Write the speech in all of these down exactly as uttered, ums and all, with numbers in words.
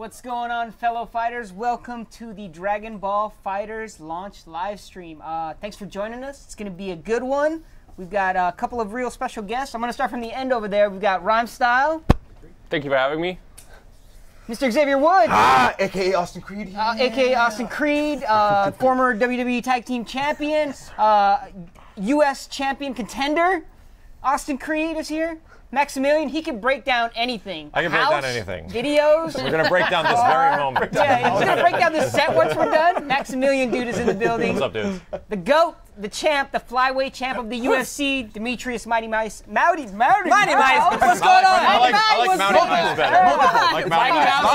What's going on, fellow fighters? Welcome to the Dragon Ball FighterZ launch live stream. Uh, thanks for joining us. It's going to be a good one. We've got a couple of real special guests. I'm going to start from the end over there. We've got Rhyme Style. Thank you for having me. Mister Xavier Woods. Ah, a k a. Austin Creed. Uh, yeah. a k a. Austin Creed, uh, former W W E Tag Team Champion, uh, U S Champion contender. Austin Creed is here. Maximilian, he can break down anything. I can break House, down anything. Videos. We're going to break down this very moment. Yeah, he's going to break down this set once we're done. Maximilian Dude is in the building. What's up, dude? The GOAT, the champ, the flyweight champ of the U F C, Demetrious Mighty Mouse. Mighty Mouse. Mighty Mouse. What's going on? I like, I like Mighty Mouse better. I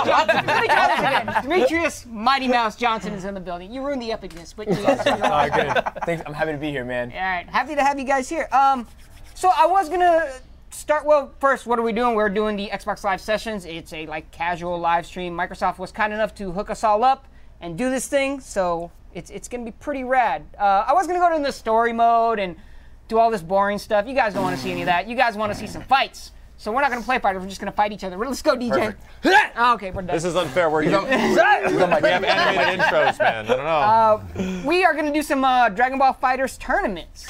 like Mighty Mouse. Mouse. Demetrious Mighty Mouse Johnson is in the building. You ruined the epicness, but you awesome. All right, good. Thanks. I'm happy to be here, man. All right. Happy to have you guys here. Um, So I was going to... Start well. First, what are we doing? We're doing the Xbox Live sessions. It's a like casual live stream. Microsoft was kind enough to hook us all up and do this thing, so it's it's gonna be pretty rad. Uh, I was gonna go into the story mode and do all this boring stuff. You guys don't want to see any of that. You guys want to see some fights. So we're not gonna play fighters. We're just gonna fight each other. Let's go, D J. Oh, okay, we're done. This is unfair. We're you don't, you don't like we have animated intros, man. I don't know. Uh, we are gonna do some uh, Dragon Ball FighterZ tournaments.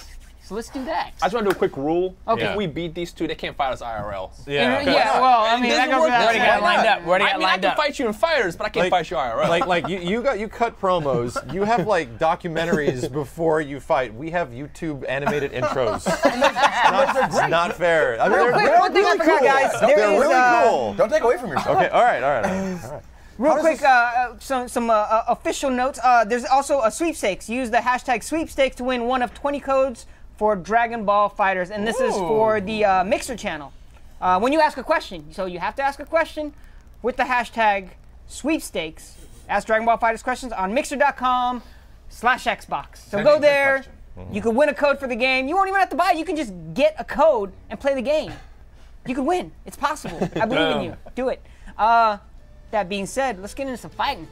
So let's do that. I just want to do a quick rule. Okay. Yeah. If we beat these two, they can't fight us I R L. Yeah. Yeah. Well, I mean, that goes without saying. We already got lined up. We already got lined up. I mean, I can fight you in fighters, but I can't like, fight you I R L. Like, like you, you got you cut promos. You have like documentaries before you fight. We have YouTube animated intros. Not, it's not fair. I mean, real quick, one thing really I forgot, cool. guys. There they're is, really uh, cool. Don't take away from yourself. Okay. All right. All right. All right. All right. Real How quick, uh, some, some uh, official notes. Uh, there's also a sweepstakes. Use the hashtag sweepstakes to win one of twenty codes for Dragon Ball FighterZ, and this Ooh. is for the uh, Mixer channel. Uh, when you ask a question, so you have to ask a question with the hashtag sweepstakes. Ask Dragon Ball FighterZ questions on mixer.com slash Xbox. So go there, mm-hmm. you can win a code for the game. You won't even have to buy it, you can just get a code and play the game. You can win, it's possible. I believe no. in you, do it. Uh, that being said, let's get into some fighting.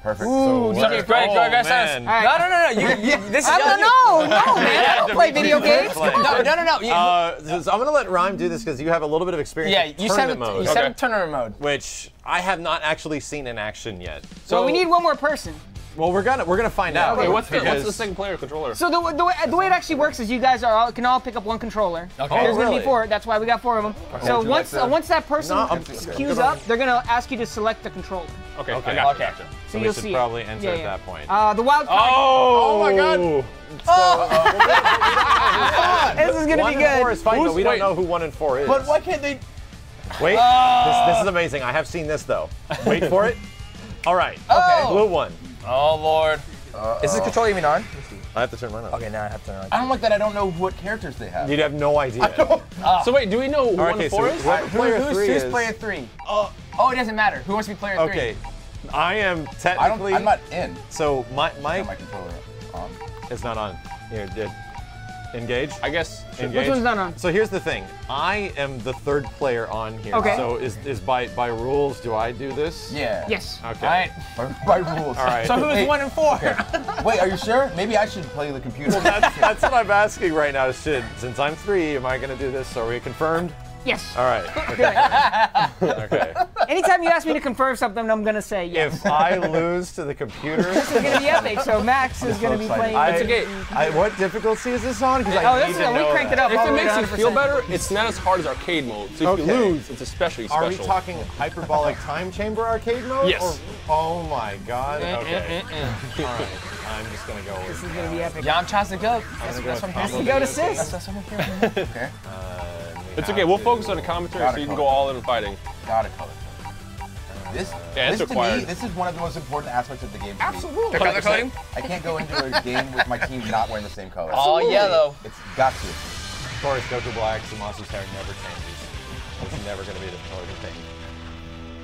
Perfect. Ooh, so D J Greg, go against us. No, no, no, no. You, you, this is I don't know. No, man. I don't play video games. Play. No, no, no, no. You, uh, so I'm going to let Rhyme do this because you have a little bit of experience yeah, in you tournament mode. You okay. said tournament mode. Which I have not actually seen in action yet. So well, we need one more person. Well, we're gonna we're gonna find yeah, out. Okay, what's the what's the second player controller? So the the way, the way it actually works is you guys are all, can all pick up one controller. Okay. Oh, There's really? gonna be four. That's why we got four of them. Okay. So once like uh, once that person no, queues up, they're gonna ask you to select the controller. Okay. Okay. Gotcha. gotcha. So, so we you'll should see probably it. enter yeah, yeah. at that point. Uh, the wild card. Oh, oh my God. Oh. So, uh, we'll get, we'll this is gonna one be good. One and four is fine, but we don't know who one and four is. But why can't they? Wait. Uh. This, this is amazing. I have seen this though. Wait for it. All right. Okay. Blue one. Oh, Lord. Uh-oh. Is this controller even on? I have to turn mine on. Okay, now I have to turn mine on. I don't like that I don't know what characters they have. You'd have no idea. Uh, so wait, do we know who right, okay, one and four so is? Player who's, three who's is... player three? Oh, oh, it doesn't matter. Who wants to be player three? Okay, I am technically... I don't, I'm not in. So my... my, my controller on. It's not on. Here, did engage? I guess engage. Which one's not on? So here's the thing. I am the third player on here. Okay. So is is by by rules? Do I do this? Yeah. Yes. Okay. All right. By, by rules. All right. So who's hey. one and four? Okay. Wait, are you sure? Maybe I should play the computer. Well, that's, that's what I'm asking right now. Should since I'm three, am I going to do this? Are we confirmed? Yes. All right. Okay. Okay. Anytime you ask me to confirm something, I'm gonna say yes. If I lose to the computer, this is gonna be epic. So Max is gonna so be excited. playing. I, it's okay. I, what difficulty is this on? I oh, this is we cranked it up. If it makes you feel better, it's not as hard as arcade mode. So if okay. you lose, it's especially special. Are we talking hyperbolic time chamber arcade mode? Yes. Or, oh my God. Okay. All right. I'm just gonna go. This is gonna be epic. Yamcha's the goat. That's what I'm here for. Go to sis. That's what I'm here for. Okay. It's okay, we'll focus on the commentary so you can go all in on fighting. Gotta color. This, yeah, this, to me, this is one of the most important aspects of the game. Absolutely. Color coding? I can't go into a game with my team not wearing the same color. All yellow. It's got to. Of course, Goku Black's and Monster's hair never changes. It's never going to be the color thing.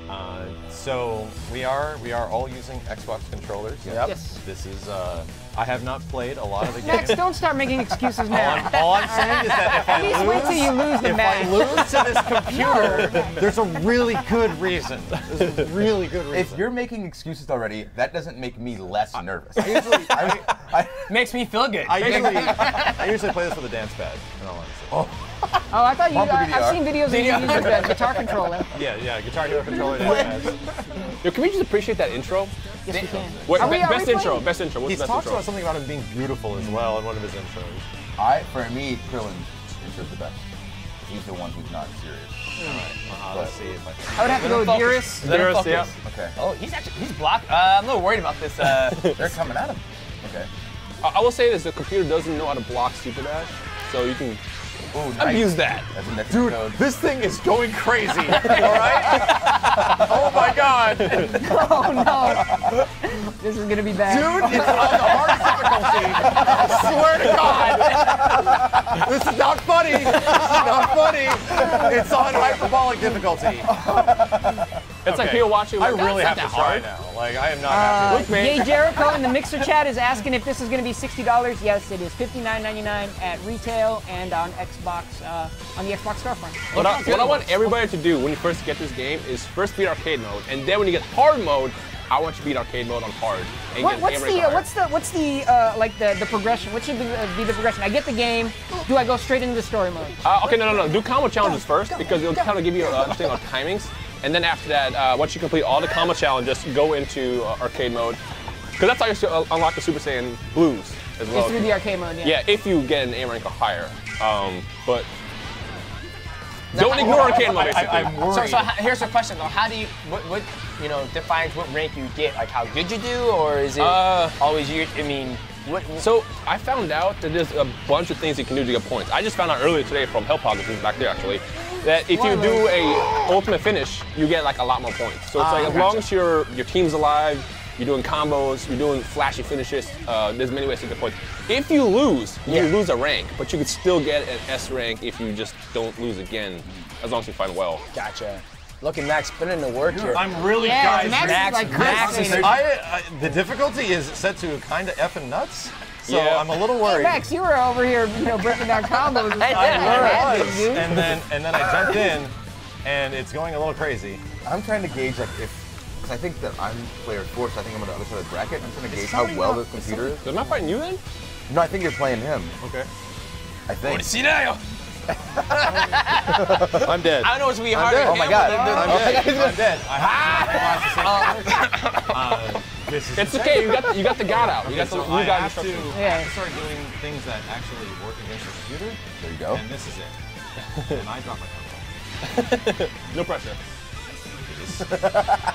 Uh, so we are we are all using Xbox controllers. Yep. Yes. This is. Uh, I have not played a lot of the games. Max, game. don't start making excuses now. All, all I'm saying is that if I Please lose, wait till you lose the if match. I lose to this computer, no. there's a really good reason. There's a really good reason. If you're making excuses already, that doesn't make me less nervous. I usually, I, I, makes me feel good. I usually, I usually play this with a dance pad. In all honesty. Oh. Oh, I thought you. I, I've seen videos of you using the guitar controller. Yeah, yeah, guitar hero controller. Yo, can we just appreciate that intro? Yes, we can. What, are we, are best we intro, best intro. What's he the best talks intro? About something about him being beautiful as well in one of his intros. I, for me, Krillin's intro is the best. He's the one who's not serious. Mm. All right. Uh-huh, let's see if I can. I would have to go with Beerus. Beerus, yeah. Okay. Oh, he's actually he's blocked. Uh, I'm a little worried about this. Uh, They're coming at him. Okay. Uh, I will say this: the computer doesn't know how to block Super Dash, so you can. Ooh, nice. Abuse that. That's Dude, code. This thing is going crazy, all right? Oh, my God. Oh, no. This is going to be bad. Dude, it's on the hardest difficulty. I swear to God. This is not funny. This is not funny. It's on hyperbolic difficulty. It's okay. Like people watching. Like, I really have to try now. Like, I am not uh, happy. Look, man. Yay Jericho in the Mixer chat is asking if this is going to be sixty dollars. Yes, it is fifty-nine ninety-nine at retail and on Xbox, uh, on the Xbox storefront. What, I, what I want everybody to do when you first get this game is first beat arcade mode, and then when you get hard mode, I want you to beat arcade mode on hard. And what, get what's, the, hard. what's the what's the uh, like the the progression? What should be, uh, be the progression? I get the game. Do I go straight into the story mode? Uh, okay, no, no, no. Do combo challenges first go, because it'll go. kind of give you an understanding on timings. And then after that, uh, once you complete all the combo challenges, go into uh, arcade mode. Because that's how you unlock the Super Saiyan Blues as well. It's through the arcade mode, yeah. Yeah, if you get an A rank or higher. Um, but don't ignore arcade mode, basically. I, I, I'm worried. So, so here's a question, though. How do you, what, what, you know, defines what rank you get? Like, how good you do, or is it uh, always you, I mean, what, what? So I found out that there's a bunch of things you can do to get points. I just found out earlier today from Helphog, who's back there, actually, that if you do a ultimate finish, you get like a lot more points. So it's like, as long as your your team's alive, you're doing combos, you're doing flashy finishes, uh, there's many ways to get points. If you lose, you yeah. lose a rank, but you could still get an S rank if you just don't lose again, as long as you fight well. Gotcha. Look at Max putting in the work Dude, here. I'm really yeah, guys. Max, Max, like Max is, I, I, the difficulty is set to kind of effing nuts. So yeah. I'm a little worried. Hey, Max, you were over here, you know, breaking down combos. I, I was, dude. and then and then I jumped in, and it's going a little crazy. I'm trying to gauge like if, because I think that I'm player four, so I think I'm on the other side of the bracket. I'm trying to gauge how well this computer is. They're not fighting you then? No, I think you're playing him. Okay. I think. What do you see now? I'm dead. I don't know what's really hard. Oh my God! I'm dead. I'm dead. I have to watch the same. It's insane. Okay, you got, you got the god out. You okay, got the, so you I got have to, yeah. I have to start doing things that actually work against the computer. There you go. And this is it. And I dropped my control. No pressure.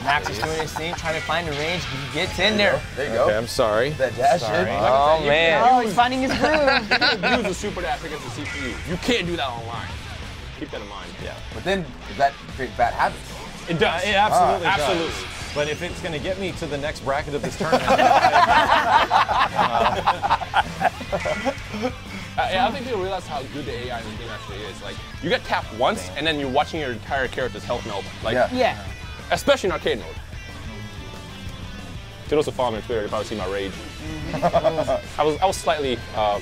Max is doing his thing, trying to find a range. He gets in there. There you go. Okay, I'm sorry. That dash sorry. It. Oh, oh, man. Oh, he's finding his groove. You can't use the super dash against the C P U. You can't do that online. Keep that in mind. Yeah. But then, does that create bad habits? It does. It absolutely ah, does. Absolutely. But if it's going to get me to the next bracket of this tournament, uh, yeah, I think people realize how good the A I in the game actually is. Like, you get tapped once, Damn. and then you're watching your entire character's health melt. Like, yeah. yeah. Especially in arcade mode. You can also follow me on Twitter. You probably see my rage. I was I was slightly uh,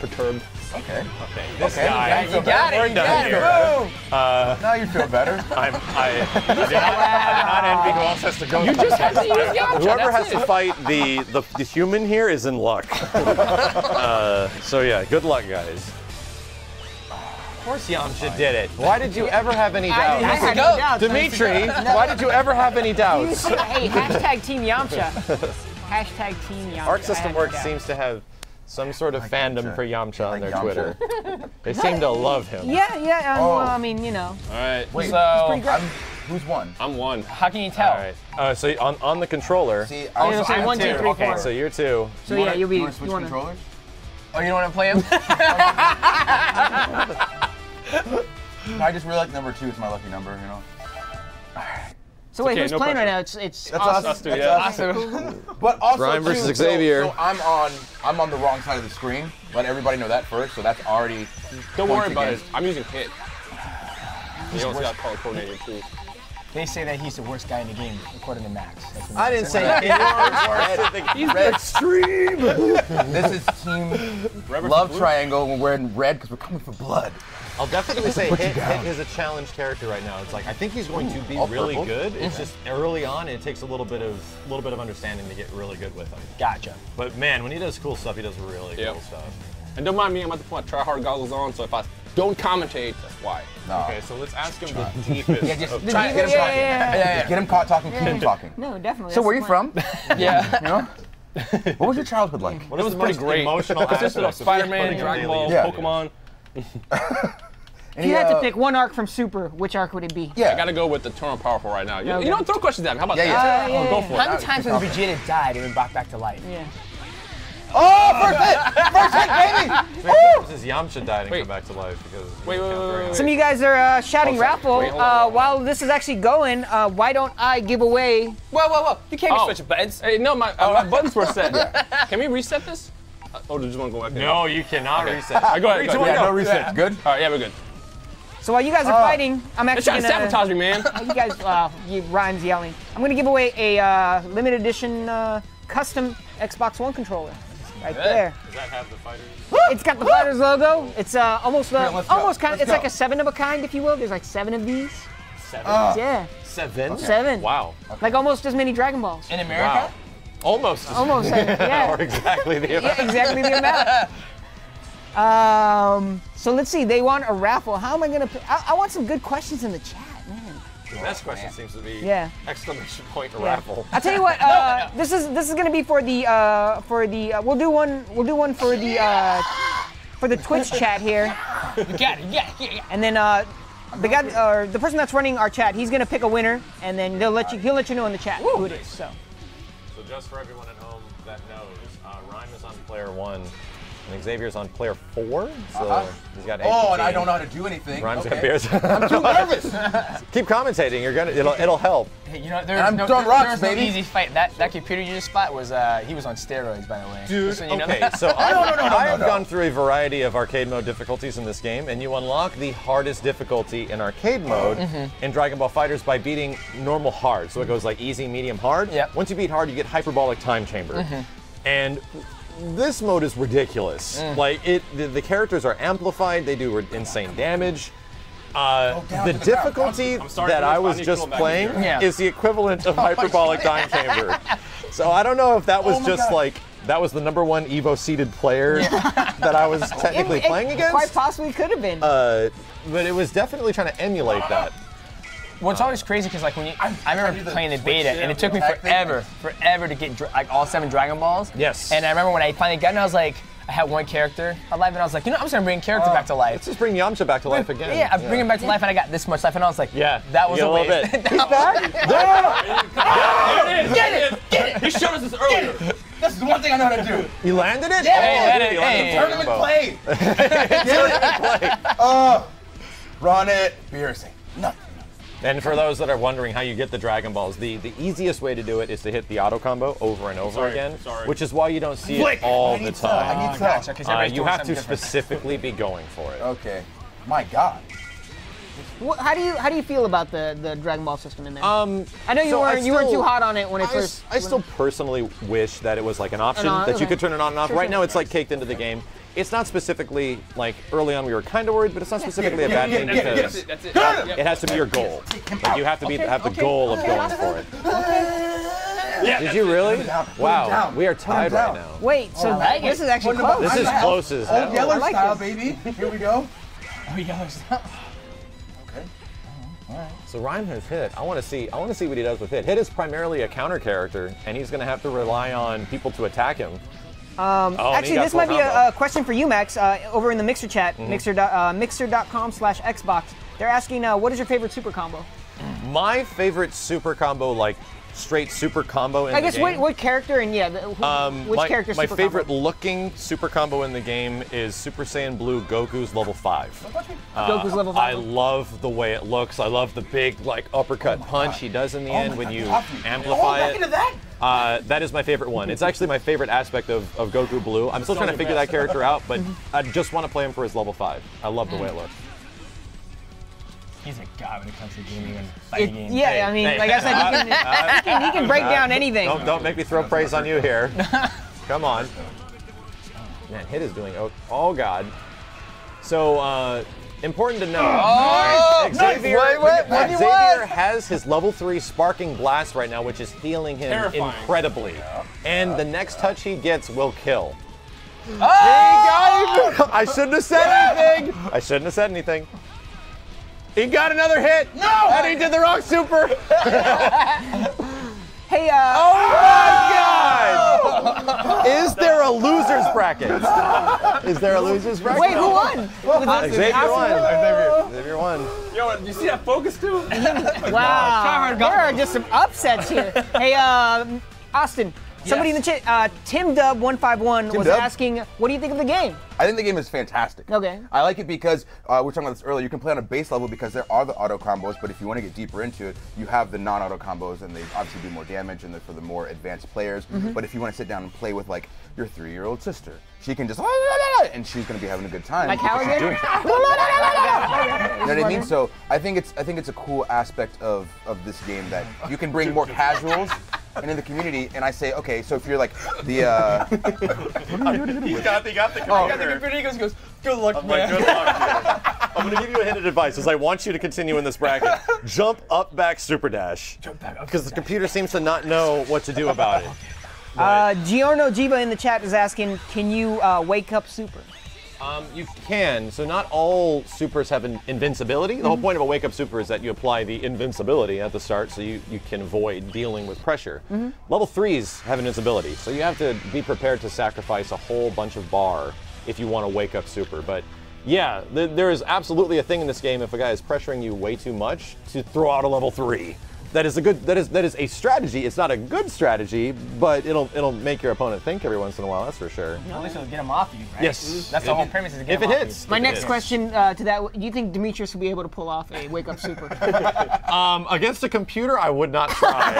perturbed. Okay. Okay. This okay. guy. You got it. You got it. Uh, now you feel better. I'm, I, I, did not, I did not envy who else has to go. You just have to use Yamcha. Whoever has it. to fight the, the the human here is in luck. uh, so yeah, good luck, guys. Of course, Yamcha did it. Why did you ever have any doubts? I, I had no doubts. Dimitri, no. why did you ever have any doubts? Hey, hashtag Team Yamcha. Hashtag Team Yamcha. Arc System Works seems to have some sort of like fandom Yamcha. for Yamcha on like their Yamcha. Twitter. They seem to love him. Yeah, yeah, um, oh. well, I mean, you know. All right, Wait, so he's I'm, who's one? I'm one. How can you tell? All right, uh, so on, on the controller. See, I was, oh, so I one, two, two, three, okay, four. So you're two. So you yeah, wanna, you'll be, you wanna switch you wanna... controllers? Oh, you don't wanna play him? I just really like number two, it's my lucky number, you know? All right. So wait, okay, who's no playing pressure. right now? It's it's That's awesome. us, too, yeah. That's awesome. But also Rhyme versus too, Xavier. So, so I'm on I'm on the wrong side of the screen. Let everybody know that first. So that's already. Don't worry about against. it. I'm using hit. He also got called coordinated too. They say that he's the worst guy in the game, according to Max. I didn't say that. He he's red. extreme. This is team Robert love triangle when we're in red because we're coming for blood. I'll definitely say hit, hit is a challenged character right now. It's like I think he's going Ooh, to be really purple. good. It's okay. just early on it takes a little bit of little bit of understanding to get really good with him. Gotcha. But man, when he does cool stuff, he does really yep. cool stuff. And don't mind me, I'm about to put my try hard goggles on, so if I don't commentate. That's why. No. Okay, so let's ask him try. the deepest. Yeah, just the try, deep, get him yeah, caught. Yeah, yeah, yeah. Just get him caught talking. Yeah. Keep him talking. No, definitely. So where are you point. from? Yeah. You know? What was your childhood like? What it was pretty great. Emotional. Consisted of Spider-Man, Dragon Ball, yeah. Pokemon. If you had to pick one arc from Super, which arc would it be? Yeah, I gotta go with the turn of powerful right now. You, okay. you don't throw questions at me. How about yeah, that? Yeah, yeah. Oh, yeah, go for yeah. it. How many times has Vegeta died and been brought back to life? Yeah. Oh, first hit! First hit, baby! Woo! This is Yamcha died and wait. come back to life because. Wait, wait, wait, wait. Some of you guys are uh, shouting oh, raffle. Wait, uh, while this is actually going, uh, why don't I give away? Whoa, whoa, whoa! You can't oh. switch buttons. Hey, no, my, uh, my buttons were set. Yeah. Can we reset this? Uh, oh, did you want to go back? No, you cannot okay. reset. All right, go ahead. Go ahead. Yeah, no reset. Good. All right, yeah, we're good. So while you guys are uh, fighting, I'm actually gonna sabotage me, man. You guys, uh, you, Ryan's yelling. I'm gonna give away a uh, limited edition uh, custom Xbox One controller, right yeah. there. Does that have the fighters? It's got the fighters logo. It's uh, almost uh, Here, almost kind. Of, it's go. like a seven of a kind, if you will. There's like seven of these. Seven. Uh, yeah. Seven. Okay. Seven. Wow. Okay. Like almost as many Dragon Balls. In America. Wow. Almost. As almost. Many. Yeah. Or exactly the amount. Yeah, exactly the amount. Um, so let's see, they want a raffle. How am I gonna pick? I, I want some good questions in the chat, man. The best question man. seems to be yeah. exclamation point yeah. raffle. I'll tell you what, uh, this is this is gonna be for the uh, for the uh, we'll do one we'll do one for the uh, for the Twitch chat here. You got it, yeah, yeah, yeah. And then uh, the guy or uh, the person that's running our chat, he's gonna pick a winner, and then they'll let All you right. he'll let you know in the chat Woo, who it nice. is. So. so just for everyone at home that knows, uh, Rhyme is on player one. And Xavier's on player four, so uh-huh. he's got eight. Oh, and I don't know how to do anything. Rhyme's okay. got beers. I'm too nervous. Keep commentating. You're gonna. It'll. It'll help. Hey, you know, there's no, there, rocks, there no easy fight. That that computer you just fought was. Uh, he was on steroids, by the way. Dude. So you know okay. That. So I've, no, no, no, no, I've no, no. gone through a variety of arcade mode difficulties in this game, and you unlock the hardest difficulty in arcade mode mm-hmm. in Dragon Ball FighterZ by beating normal hard. So it goes like easy, medium, hard. Yep. Once you beat hard, you get Hyperbolic Time Chamber, mm-hmm. and this mode is ridiculous. Mm. Like it, the, the characters are amplified. They do insane damage. Uh, oh, the, the difficulty that I was just playing yeah. is the equivalent of oh Hyperbolic Time Chamber. So I don't know if that was oh just God. like that was the number one Evo seeded player that I was technically it, it, playing against. Quite possibly could have been. Uh, but it was definitely trying to emulate that. Well, it's always crazy because like when you, I, I remember the playing the beta and it took me forever, forever to get like all seven Dragon Balls. Yes. And I remember when I finally got it, I was like, I had one character alive and I was like, you know, I'm just gonna bring character uh, back to life. Let's just bring Yamcha back to life again. Yeah, I yeah. bring him back to life and I got this much life and I was like, yeah, that was a waste. Bit. He's back? Yeah. Get it! Get it! He showed us this earlier. This is one thing I know how to do. You landed it? Yeah, oh, hey, tournament play. Tournament play. Uh, run it. Embarrassing. Nothing. And for those that are wondering how you get the Dragon Balls, the, the easiest way to do it is to hit the auto combo over and over sorry, again, sorry. which is why you don't see Flick. it all the time. I need to. I need to. Uh, you have to different. specifically be going for it. Okay. My God. Well, how do you how do you feel about the, the Dragon Ball system in there? Um, I know you so weren't you weren't too hot on it when it I first. I still personally wish that it was like an option an on, that okay. you could turn it on and off. Sure, right sure. now, it's like caked into the game. It's not specifically, like, early on we were kind of worried, but it's not specifically a bad thing because it has to be your goal. Like, you have to be okay, have the okay. goal of going for it. Okay. Did you really? Wow, we are tied right now. Wait, so oh, that, this is actually close. This is closest. Old Yeller like style, this. baby. Here we go. Old Yeller style. Okay. All right. So Rhyme has hit. I want to see. I want to see what he does with hit. Hit is primarily a counter character, and he's going to have to rely on people to attack him. Um, oh, actually, this might be a, a question for you, Max, uh, over in the Mixer chat, mm-hmm. mixer, uh, mixer dot com slash Xbox. They're asking, uh, what is your favorite super combo? My favorite super combo, like straight super combo in I the guess game. I guess what character and yeah, who, um, which my, character? My super favorite combo? looking super combo in the game is Super Saiyan Blue Goku's level five. Uh, Goku's level five. I love the way it looks. I love the big like uppercut oh punch God. he does in the oh end when God. you oh, amplify oh, it. Into that? Uh, that is my favorite one. It's actually my favorite aspect of, of Goku Blue. I'm still trying to figure that character out, but I just want to play him for his level five. I love the way it looks. He's a god when it comes to gaming and fighting games. Yeah, hey, I mean, hey. like I said, he can, uh, he can, he can break uh, down anything. Don't, don't make me throw praise on you here. Come on. Man, Hit is doing, oh, oh God. So, uh, important to know, oh, Xavier, nice. wait, wait, wait, Xavier has his level three Sparking Blast right now, which is healing him Terrifying. incredibly. Yeah. And yeah. the next touch he gets will kill. Oh! He got even. I shouldn't have said anything. I shouldn't have said anything. He got another hit. No! And he did the wrong super. Hey, uh. Oh my God! Is there a loser's bracket? Is there a loser's bracket? Wait, who won? Uh, Xavier won. Xavier, Xavier won. Yo, did you see that focus too? Wow. There are just some upsets here. Hey, uh, Austin. Yes. Somebody in the chat, uh, Tim Dub one five one was Dub? asking, what do you think of the game? I think the game is fantastic. Okay. I like it because, uh, we were talking about this earlier, you can play on a base level because there are the auto combos, but if you want to get deeper into it, you have the non-auto combos, and they obviously do more damage, and they're for the more advanced players. Mm-hmm. But if you want to sit down and play with, like, your three-year-old sister, she can just, and she's going to be having a good time. Like how again? Doing you know what I mean? So I think it's, I think it's a cool aspect of, of this game that you can bring more casuals and in the community, and I say, okay, so if you're like the, uh... He's got, he got the computer. Oh, he got the computer, he goes, goes good luck, I'm man. Like, good luck, man. I'm gonna give you a hint of advice, because I want you to continue in this bracket. Jump up, back, super dash. Jump back up, because the computer seems to not know what to do about it. Right. Uh, Giorno Jiba in the chat is asking, can you uh, wake up super? Um, you can. So not all supers have an invincibility. The mm-hmm. whole point of a wake-up super is that you apply the invincibility at the start so you, you can avoid dealing with pressure. Mm-hmm. Level threes have invincibility, so you have to be prepared to sacrifice a whole bunch of bar if you want a wake-up super. But yeah, th there is absolutely a thing in this game if a guy is pressuring you way too much to throw out a level three. That is a good, that is, that is a strategy. It's not a good strategy, but it'll, it'll make your opponent think every once in a while, that's for sure. At least it'll get them off you, right? Yes. That's the whole premise is to get them off you. If it hits. My next question uh, to that, do you think Demetrious will be able to pull off a wake-up super? um, against a computer, I would not try.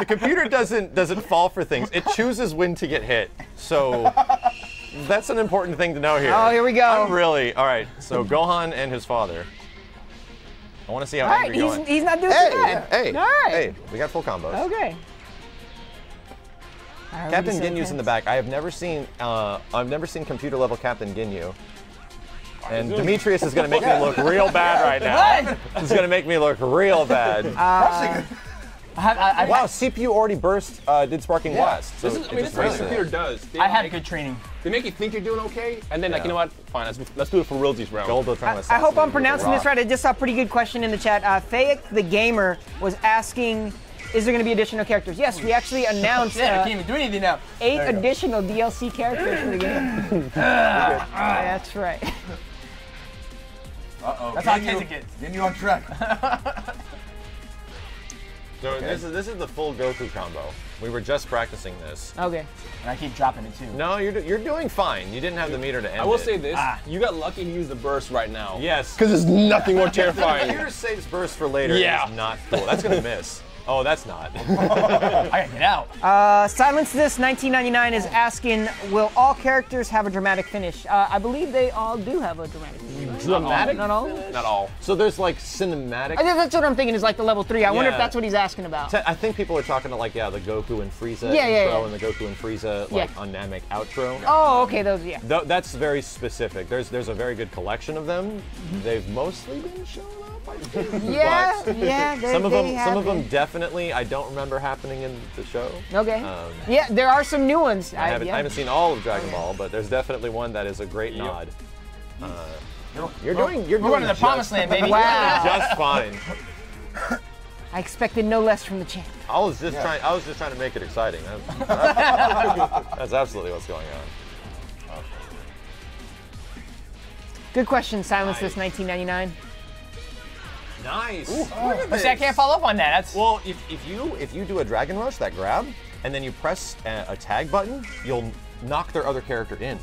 The computer doesn't, doesn't fall for things. It chooses when to get hit, so that's an important thing to know here. Oh, here we go. I'm really, all right, so Gohan and his father. I want to see how angry he's going. He's not doing hey, that. Hey, all right. Hey, we got full combos. Okay. Captain Ginyu's in the back. I have never seen, uh, I've never seen computer level Captain Ginyu. And Demetrious is going to make me look real bad right now. He's going to make me look real bad. Uh, I, I, I, wow, C P U already burst. Uh, did Sparking Blast? Yeah. So this is, I mean, this is what the computer does. They I had good training. They make you think you're doing okay, and then yeah. like you know what? Fine, let's, let's do it for realsies round. I, I hope I'm pronouncing this right. I just saw a pretty good question in the chat. Uh, Fayek the gamer was asking, "Is there going to be additional characters?" Yes, we actually announced. yeah, uh, I can't even do anything now. Eight additional go. D L C characters for the game. uh, uh, that's right. Uh oh. That's how it gets. Then you're on track. So okay. this, is, this is the full Goku combo. We were just practicing this. Okay. And I keep dropping it too. No, you're, do, you're doing fine. You didn't have Dude, the meter to end I will it. say this, ah. you got lucky to use the burst right now. Yes. Because there's nothing more terrifying. The computer saves burst for later. Yeah. It's not cool. That's going to miss. Oh, that's not. I got to get out. Uh, Silence This nineteen ninety-nine is asking, will all characters have a dramatic finish? Uh, I believe they all do have a dramatic finish. Dramatic? Not all? Not all. So there's like cinematic. I think that's what I'm thinking is like the level three. I yeah. wonder if that's what he's asking about. I think people are talking to like, yeah, the Goku and Frieza yeah, yeah, intro yeah. and the Goku and Frieza like yeah. on Namek outro. Oh, okay, those, yeah. Th that's very specific. There's there's a very good collection of them. They've mostly been shown up, I think. Yeah, yeah, they, some of them, Some of them definitely, I don't remember happening in the show. Okay. Um, yeah, there are some new ones. I haven't, yeah. I haven't seen all of Dragon Ball, but there's definitely one that is a great yep. nod. Uh, You're, you're doing. You're going to the promised land, baby. Wow. Just fine. I expected no less from the champ. I was just yeah. trying. I was just trying to make it exciting. That's, that's absolutely what's going on. Okay. Good question, Silence nice. This nineteen ninety-nine. Nice. Ooh, oh, but see, I can't follow up on that. That's well, if if you if you do a Dragon Rush, that grab, and then you press a, a tag button, you'll knock their other character in,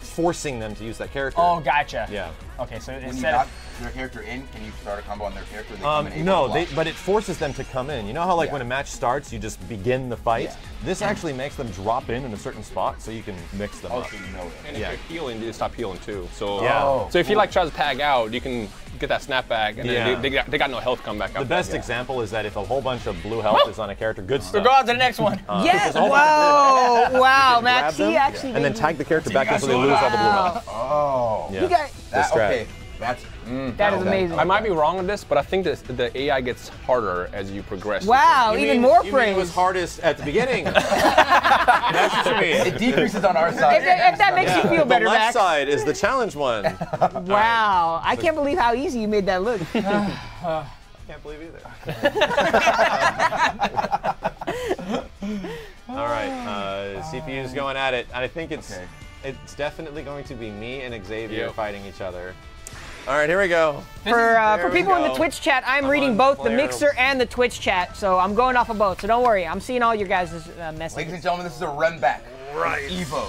forcing them to use that character. Oh, gotcha. Yeah. Okay, so when instead you knock of their character in, can you start a combo on their character? They um, come in no, they, but it forces them to come in. You know how like yeah. when a match starts, you just begin the fight? Yeah. This yeah. actually makes them drop in in a certain spot so you can mix them oh, up. So you know it. And yeah. if you're healing, they stop healing too. So, yeah. oh, so if cool. you like try to tag out, you can get that snap back, and yeah. then they, they, got, they got no health come back up. The best yeah. example is that if a whole bunch of blue health oh. is on a character, good stuff. So go on to the next one. Uh, yes! Wow! Wow, Max, he actually yeah. And then tag the character so back up so they lose all the blue health. Oh. Yeah. That, okay, that's Mm, that is amazing. I might be wrong with this, but I think this, the A I gets harder as you progress. Wow, you even mean, more you praise. Mean it was hardest at the beginning. That's what you mean. It decreases on our side. If, if that makes yeah. you feel better, Max. The left Max. Side is the challenge one. Wow, I can't believe how easy you made that look. I can't believe either. All right, uh, C P U's going at it. I think it's okay. It's definitely going to be me and Xavier yep. fighting each other. All right, here we go. For uh, for people in the Twitch chat, I'm, I'm reading both the Mixer and the Twitch chat, so I'm going off of both. So don't worry, I'm seeing all your guys' uh, messages. Ladies and gentlemen, this is a run back. Right. Evo.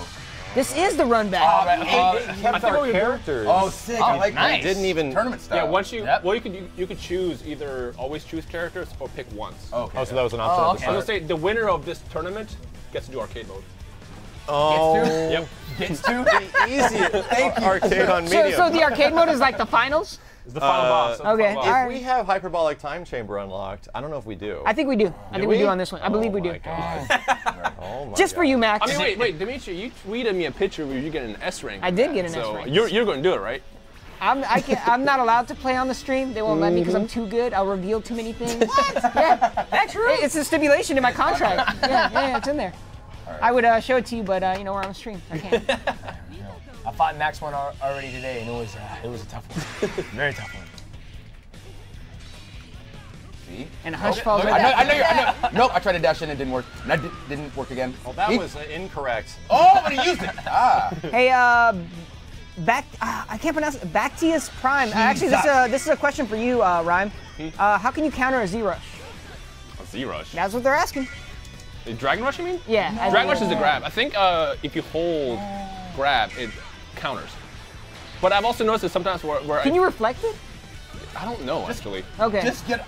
This is the run back. Oh, that, uh, it, it kept I our characters. Oh, sick! Oh, I like nice. That. Didn't even tournament style. Yeah, once you yep. well, you could you, you could choose either always choose characters or pick once. Oh, okay. Oh, so that was an option. Oh, okay. I was gonna say the winner of this tournament gets to do arcade mode. Oh. Gets to? Yep. Gets to? The easiest Thank you. Arcade on medium. So, so the arcade mode is like the finals? It's the final uh, boss. So okay. Final boss. If right. we have Hyperbolic Time Chamber unlocked, I don't know if we do. I think we do. I do think we? we do on this one. I believe oh we do. God. Oh my Just God. For you, Max. I mean, wait, wait, Demetri, you tweeted me a picture of you getting an S rank. I did get an so S rank. You're, you're going to do it, right? I'm, I can't, I'm not allowed to play on the stream. They won't mm-hmm. let me because I'm too good. I'll reveal too many things. What? Yeah. That's true. It, it's a stipulation in my contract. yeah, yeah, yeah, it's in there. Right. I would uh, show it to you, but uh, you know we're on the stream. I can't. I fought Max one already today, and it was uh, it was a tough one, very tough one. See? And Hush falls right there. I know, I know, I know. Nope, I tried to dash in, it didn't work. And that di didn't work again. Well, that See? Was incorrect. Oh, but he used it. Ah. Hey, uh, back. Uh, I can't pronounce it. Bactius Prime. Uh, actually, this is a this is a question for you, uh, Rhyme. Uh, how can you counter a Z Rush? A Z Rush. That's what they're asking. Dragon Rush, you mean? Yeah. No. Dragon Rush is the grab. I think uh, if you hold grab, it counters. But I've also noticed that sometimes where, where Can I, you reflect it? I don't know, just, actually. Okay. Just get...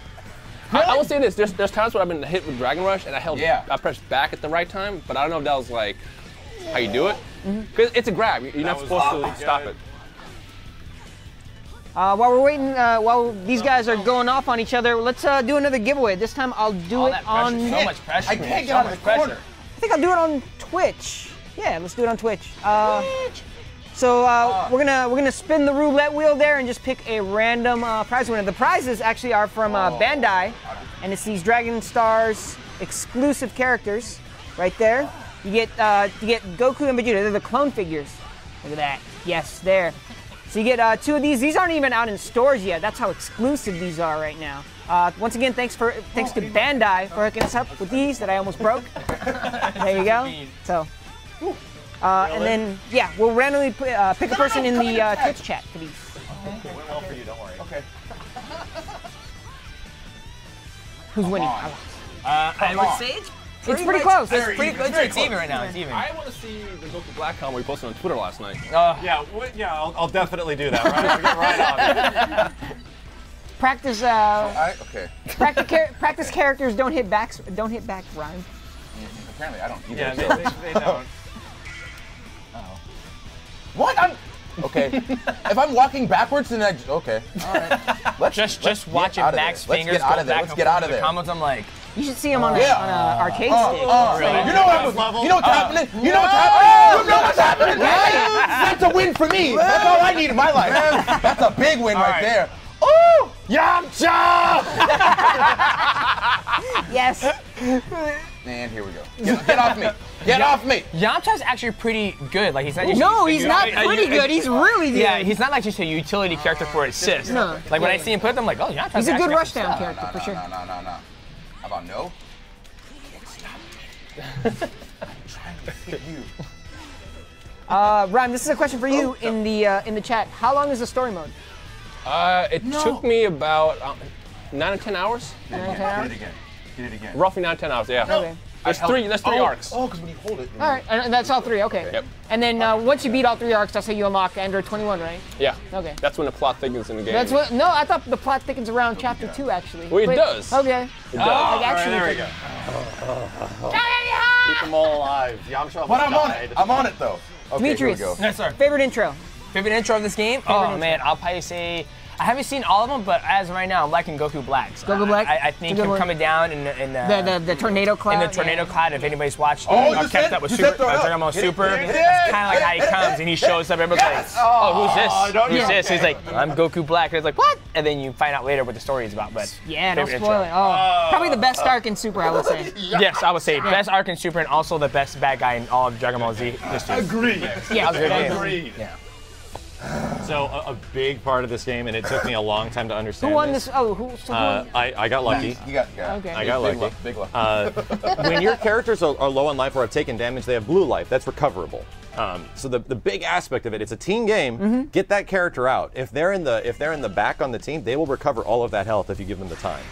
Really? I, I will say this, there's, there's times where I've been hit with Dragon Rush and I held, yeah. I pressed back at the right time, but I don't know if that was like how you do it. Because mm-hmm. it's a grab. You're that not supposed oh, to stop it. Uh, while we're waiting, uh, while these guys are going off on each other, let's uh, do another giveaway. This time I'll do oh, it on... So much pressure. I can't get so out of the corner. Pressure. I think I'll do it on Twitch. Yeah, let's do it on Twitch. Uh, Twitch. So uh, uh, we're gonna we're gonna spin the roulette wheel there and just pick a random uh, prize winner. The prizes actually are from uh, Bandai, and it's these Dragon Stars exclusive characters right there. You get uh, you get Goku and Vegeta. They're the clone figures. Look at that. Yes, there. So you get uh, two of these. These aren't even out in stores yet. That's how exclusive these are right now. Uh, once again, thanks for thanks to Bandai for hooking us up with these that I almost broke. There you go. So, uh, and then yeah, we'll randomly uh, pick a person in the uh, Twitch chat for these. Okay, went well for you. Don't worry. Okay. Who's winning? Uh, I would say it's pretty, it's pretty close. It's pretty good. It's, it's even right now. It's even. I want to see the Goku Black comment we posted on Twitter last night. Uh, yeah, we, yeah, I'll, I'll definitely do that. Right, we'll get right on it. Practice. Uh, I, okay. Practice, char practice okay. characters don't hit back. Don't hit back. Rhyme. Yeah, apparently, I don't. Either, yeah, so. they, they, they don't. Uh-oh. What? I'm. Okay. If I'm walking backwards, then I. Okay. All right. Let's just let's just watch it. Max fingers. Let's get out of there. Let's get out of there. Comments. I'm like. You should see him on an yeah. uh, arcade uh, stick. Uh, really? You know what level? You know what's uh, happening? You know what's happening? You know what's happening? That's a win for me. That's all I need in my life. That's a big win right, right there. Ooh! Yamcha! Yes. And here we go. Get, get off me. Get off me. Yamcha's actually pretty good. Like he's not. Usually, no, he's not know, pretty I, I, good. I, I, he's really good. Yeah, he's not like just a utility character for assists. No. Like yeah. when I see him put them, I'm like, oh, Yamcha's. He's a good rush down no, character no, for no, sure. No, no, no, no. How about no? You can't stop me. I'm trying to hit you. Uh, Rhyme, this is a question for you oh, in the uh, in the chat. How long is the story mode? Uh, it no. took me about um, nine or ten hours. Did it again. Did it again. Did it again. Roughly nine, ten hours. Yeah. No. Okay. There's three. There's three oh, arcs. Oh, because when you hold it. All right, and that's all three. Okay. Yep. And then uh, once you beat all three arcs, that's how you unlock Android twenty-one, right? Yeah. Okay. That's when the plot thickens in the game. That's what. No, I thought the plot thickens around so chapter two, actually. Well, it Wait, does. Okay. It does. Oh, like, actually, all right, there we go. Oh, oh, oh, oh. Keep them all alive. Yamcha. But I'm on it. I'm on it though. Okay, Demetrious. Here we go. Yes, sir. Favorite intro. Favorite intro of this game? Favorite oh intro. Man, I'll probably say. I haven't seen all of them, but as of right now, I'm liking Goku Black. So Goku Black? I, I think him coming down in the, in the, the, the, the tornado cloud. In the tornado yeah. cloud, if anybody's watched, oh, uh, kept up with Super, uh, Dragon Ball Super. It, it, it, that's kind of like how he comes and he shows up. Everybody's yes. like, oh, who's this? Oh, don't who's yeah. this? Okay. He's like, I'm Goku Black. And it's like, what? And then you find out later what the story is about. But yeah, don't spoil it. Oh, uh, probably the best uh, arc in Super, I would say. Yes, I would say yeah. best arc in Super and also the best bad guy in all of Dragon Ball Z. Agreed. Yeah, agreed. Yeah. So a, a big part of this game, and it took me a long time to understand. Who won this? this? Oh, who? So who uh, won? I, I got lucky. You got, you got okay. I got big lucky. Luck, big luck. Uh, when your characters are, are low on life or have taken damage, they have blue life. That's recoverable. Um, so the the big aspect of it, it's a team game. Mm-hmm. Get that character out. If they're in the if they're in the back on the team, they will recover all of that health if you give them the time.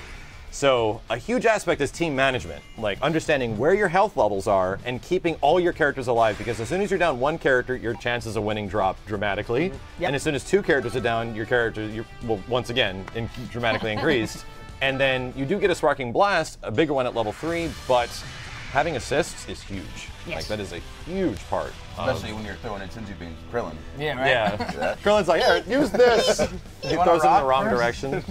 So a huge aspect is team management, like understanding where your health levels are and keeping all your characters alive, because as soon as you're down one character, your chances of winning drop dramatically. Yep. And as soon as two characters are down, your character you will once again in dramatically increased. And then you do get a Sparking Blast, a bigger one at level three, but having assists is huge. Yes. Like that is a huge part. Especially um, when you're throwing Tenzu Beans, Krillin. Yeah, right? Yeah. yeah. Krillin's like, here, use this. He throws it in the wrong first? direction.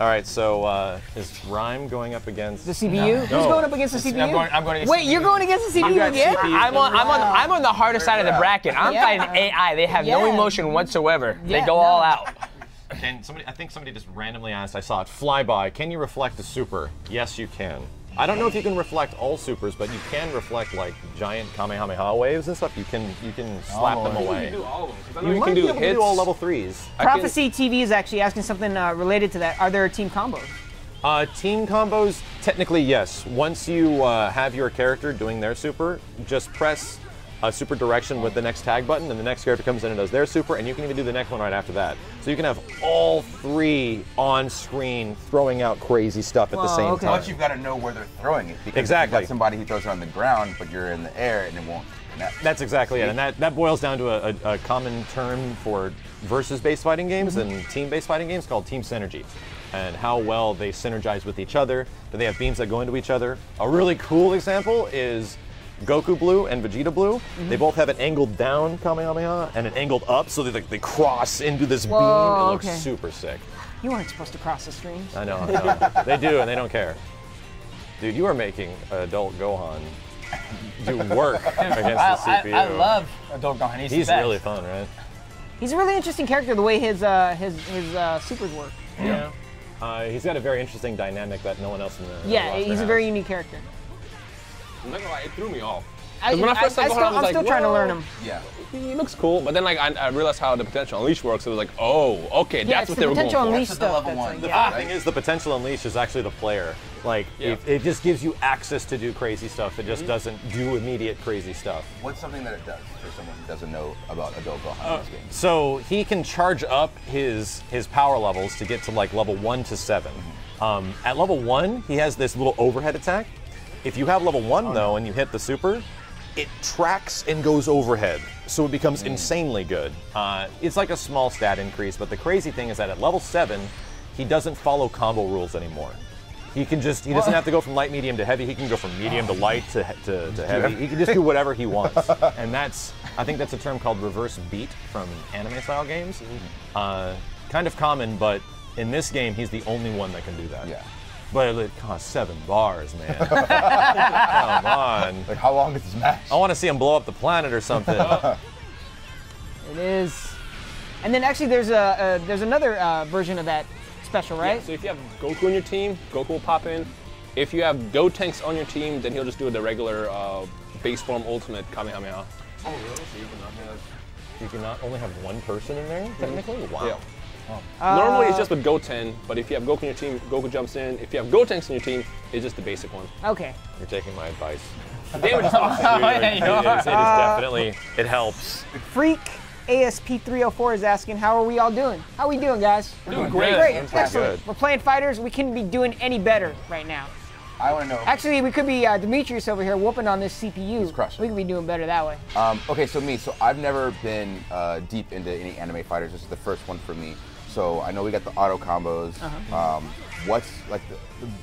All right, so uh, is Rhyme going up against the C P U? No. Who's going up against the C P U? I'm going, I'm going against Wait, C P U. You're going against the C P U again? I'm on, I'm on, I'm on the hardest side of the bracket. I'm yeah. fighting A I. They have yeah. no emotion whatsoever. Yeah, they go no. all out. Can somebody? I think somebody just randomly asked. I saw it fly by. Can you reflect a super? Yes, you can. I don't know if you can reflect all supers, but you can reflect like giant Kamehameha waves and stuff. You can you can slap oh, them away. You can do all of them. You, you can do hits. Do all level threes. Prophecy T V is actually asking something uh, related to that. Are there team combos? Uh, team combos, technically yes. Once you uh, have your character doing their super, just press a super direction with the next tag button, and the next character comes in and does their super, and you can even do the next one right after that. So you can have all three on screen throwing out crazy stuff at Whoa, the same okay. time. But you've got to know where they're throwing it, because exactly. if you've got somebody who throws it on the ground, but you're in the air, and it won't connect. That's exactly See? it, and that, that boils down to a, a, a common term for versus-based fighting games mm-hmm. and team-based fighting games called team synergy, and how well they synergize with each other. Do they have beams that go into each other? A really cool example is Goku Blue and Vegeta Blue, mm-hmm. they both have an angled down Kamehameha and an angled up, so they like they cross into this Whoa, beam. It looks okay. super sick. You weren't supposed to cross the stream. I know, I know. They do, and they don't care. Dude, you are making adult Gohan do work against the C P U. I, I love adult Gohan. He's, He's really fun, right? He's a really interesting character. The way his uh, his his uh, supers work. Yeah. You know? uh, he's got a very interesting dynamic that no one else in the yeah. He's a house. very unique character. I'm not gonna lie, it threw me off. I, when I first I, I still, I was I'm like, still trying to learn him. Yeah, he looks cool, but then like I, I realized how the potential unleash works. It was like, oh, okay, yeah, that's what the they were going for. Unleash that's stuff, the level one. Like, the yeah. thing is, the potential unleash is actually the player. Like, yeah. it, it just gives you access to do crazy stuff. It just mm-hmm. doesn't do immediate crazy stuff. What's something that it does for someone who doesn't know about adult Gohan uh, in this game? So he can charge up his his power levels to get to like level one to seven. Mm-hmm. um, at level one, he has this little overhead attack. If you have level one, oh, though, no. and you hit the super, it tracks and goes overhead, so it becomes mm. insanely good. Uh, it's like a small stat increase, but the crazy thing is that at level seven, he doesn't follow combo rules anymore. He can just, he doesn't have to go from light, medium to heavy. He can go from medium to light to, to, to heavy. He can just do whatever he wants. And that's, I think that's a term called reverse beat from anime-style games. Uh, kind of common, but in this game, he's the only one that can do that. Yeah. But it costs seven bars, man. Come on. Like, how long is this match? I want to see him blow up the planet or something. It is. And then actually, there's a, a there's another uh, version of that special, right? Yeah, so if you have Goku on your team, Goku will pop in. If you have Gotenks on your team, then he'll just do the regular uh, base form ultimate Kamehameha. Oh, really? So you cannot have, you cannot only have one person in there, technically? Mm-hmm. Wow. Yeah. Uh, Normally it's just with Goten, but if you have Goku on your team, Goku jumps in. If you have Gotenks on your team, it's just the basic one. Okay. You're taking my advice. They were talking to you. Yeah, you are. It is, it is definitely, it helps. Freak A S P three oh four is asking, how are we all doing? How are we doing, guys? We're doing great. Great. Excellent. Good. We're playing fighters. We couldn't be doing any better right now. I want to know. Actually, we could be uh, Demetrious over here whooping on this C P U. He's crushing. We could be doing better that way. Um, okay, so me, so I've never been uh, deep into any anime fighters. This is the first one for me. So I know we got the auto combos. Uh-huh. um, what's like the,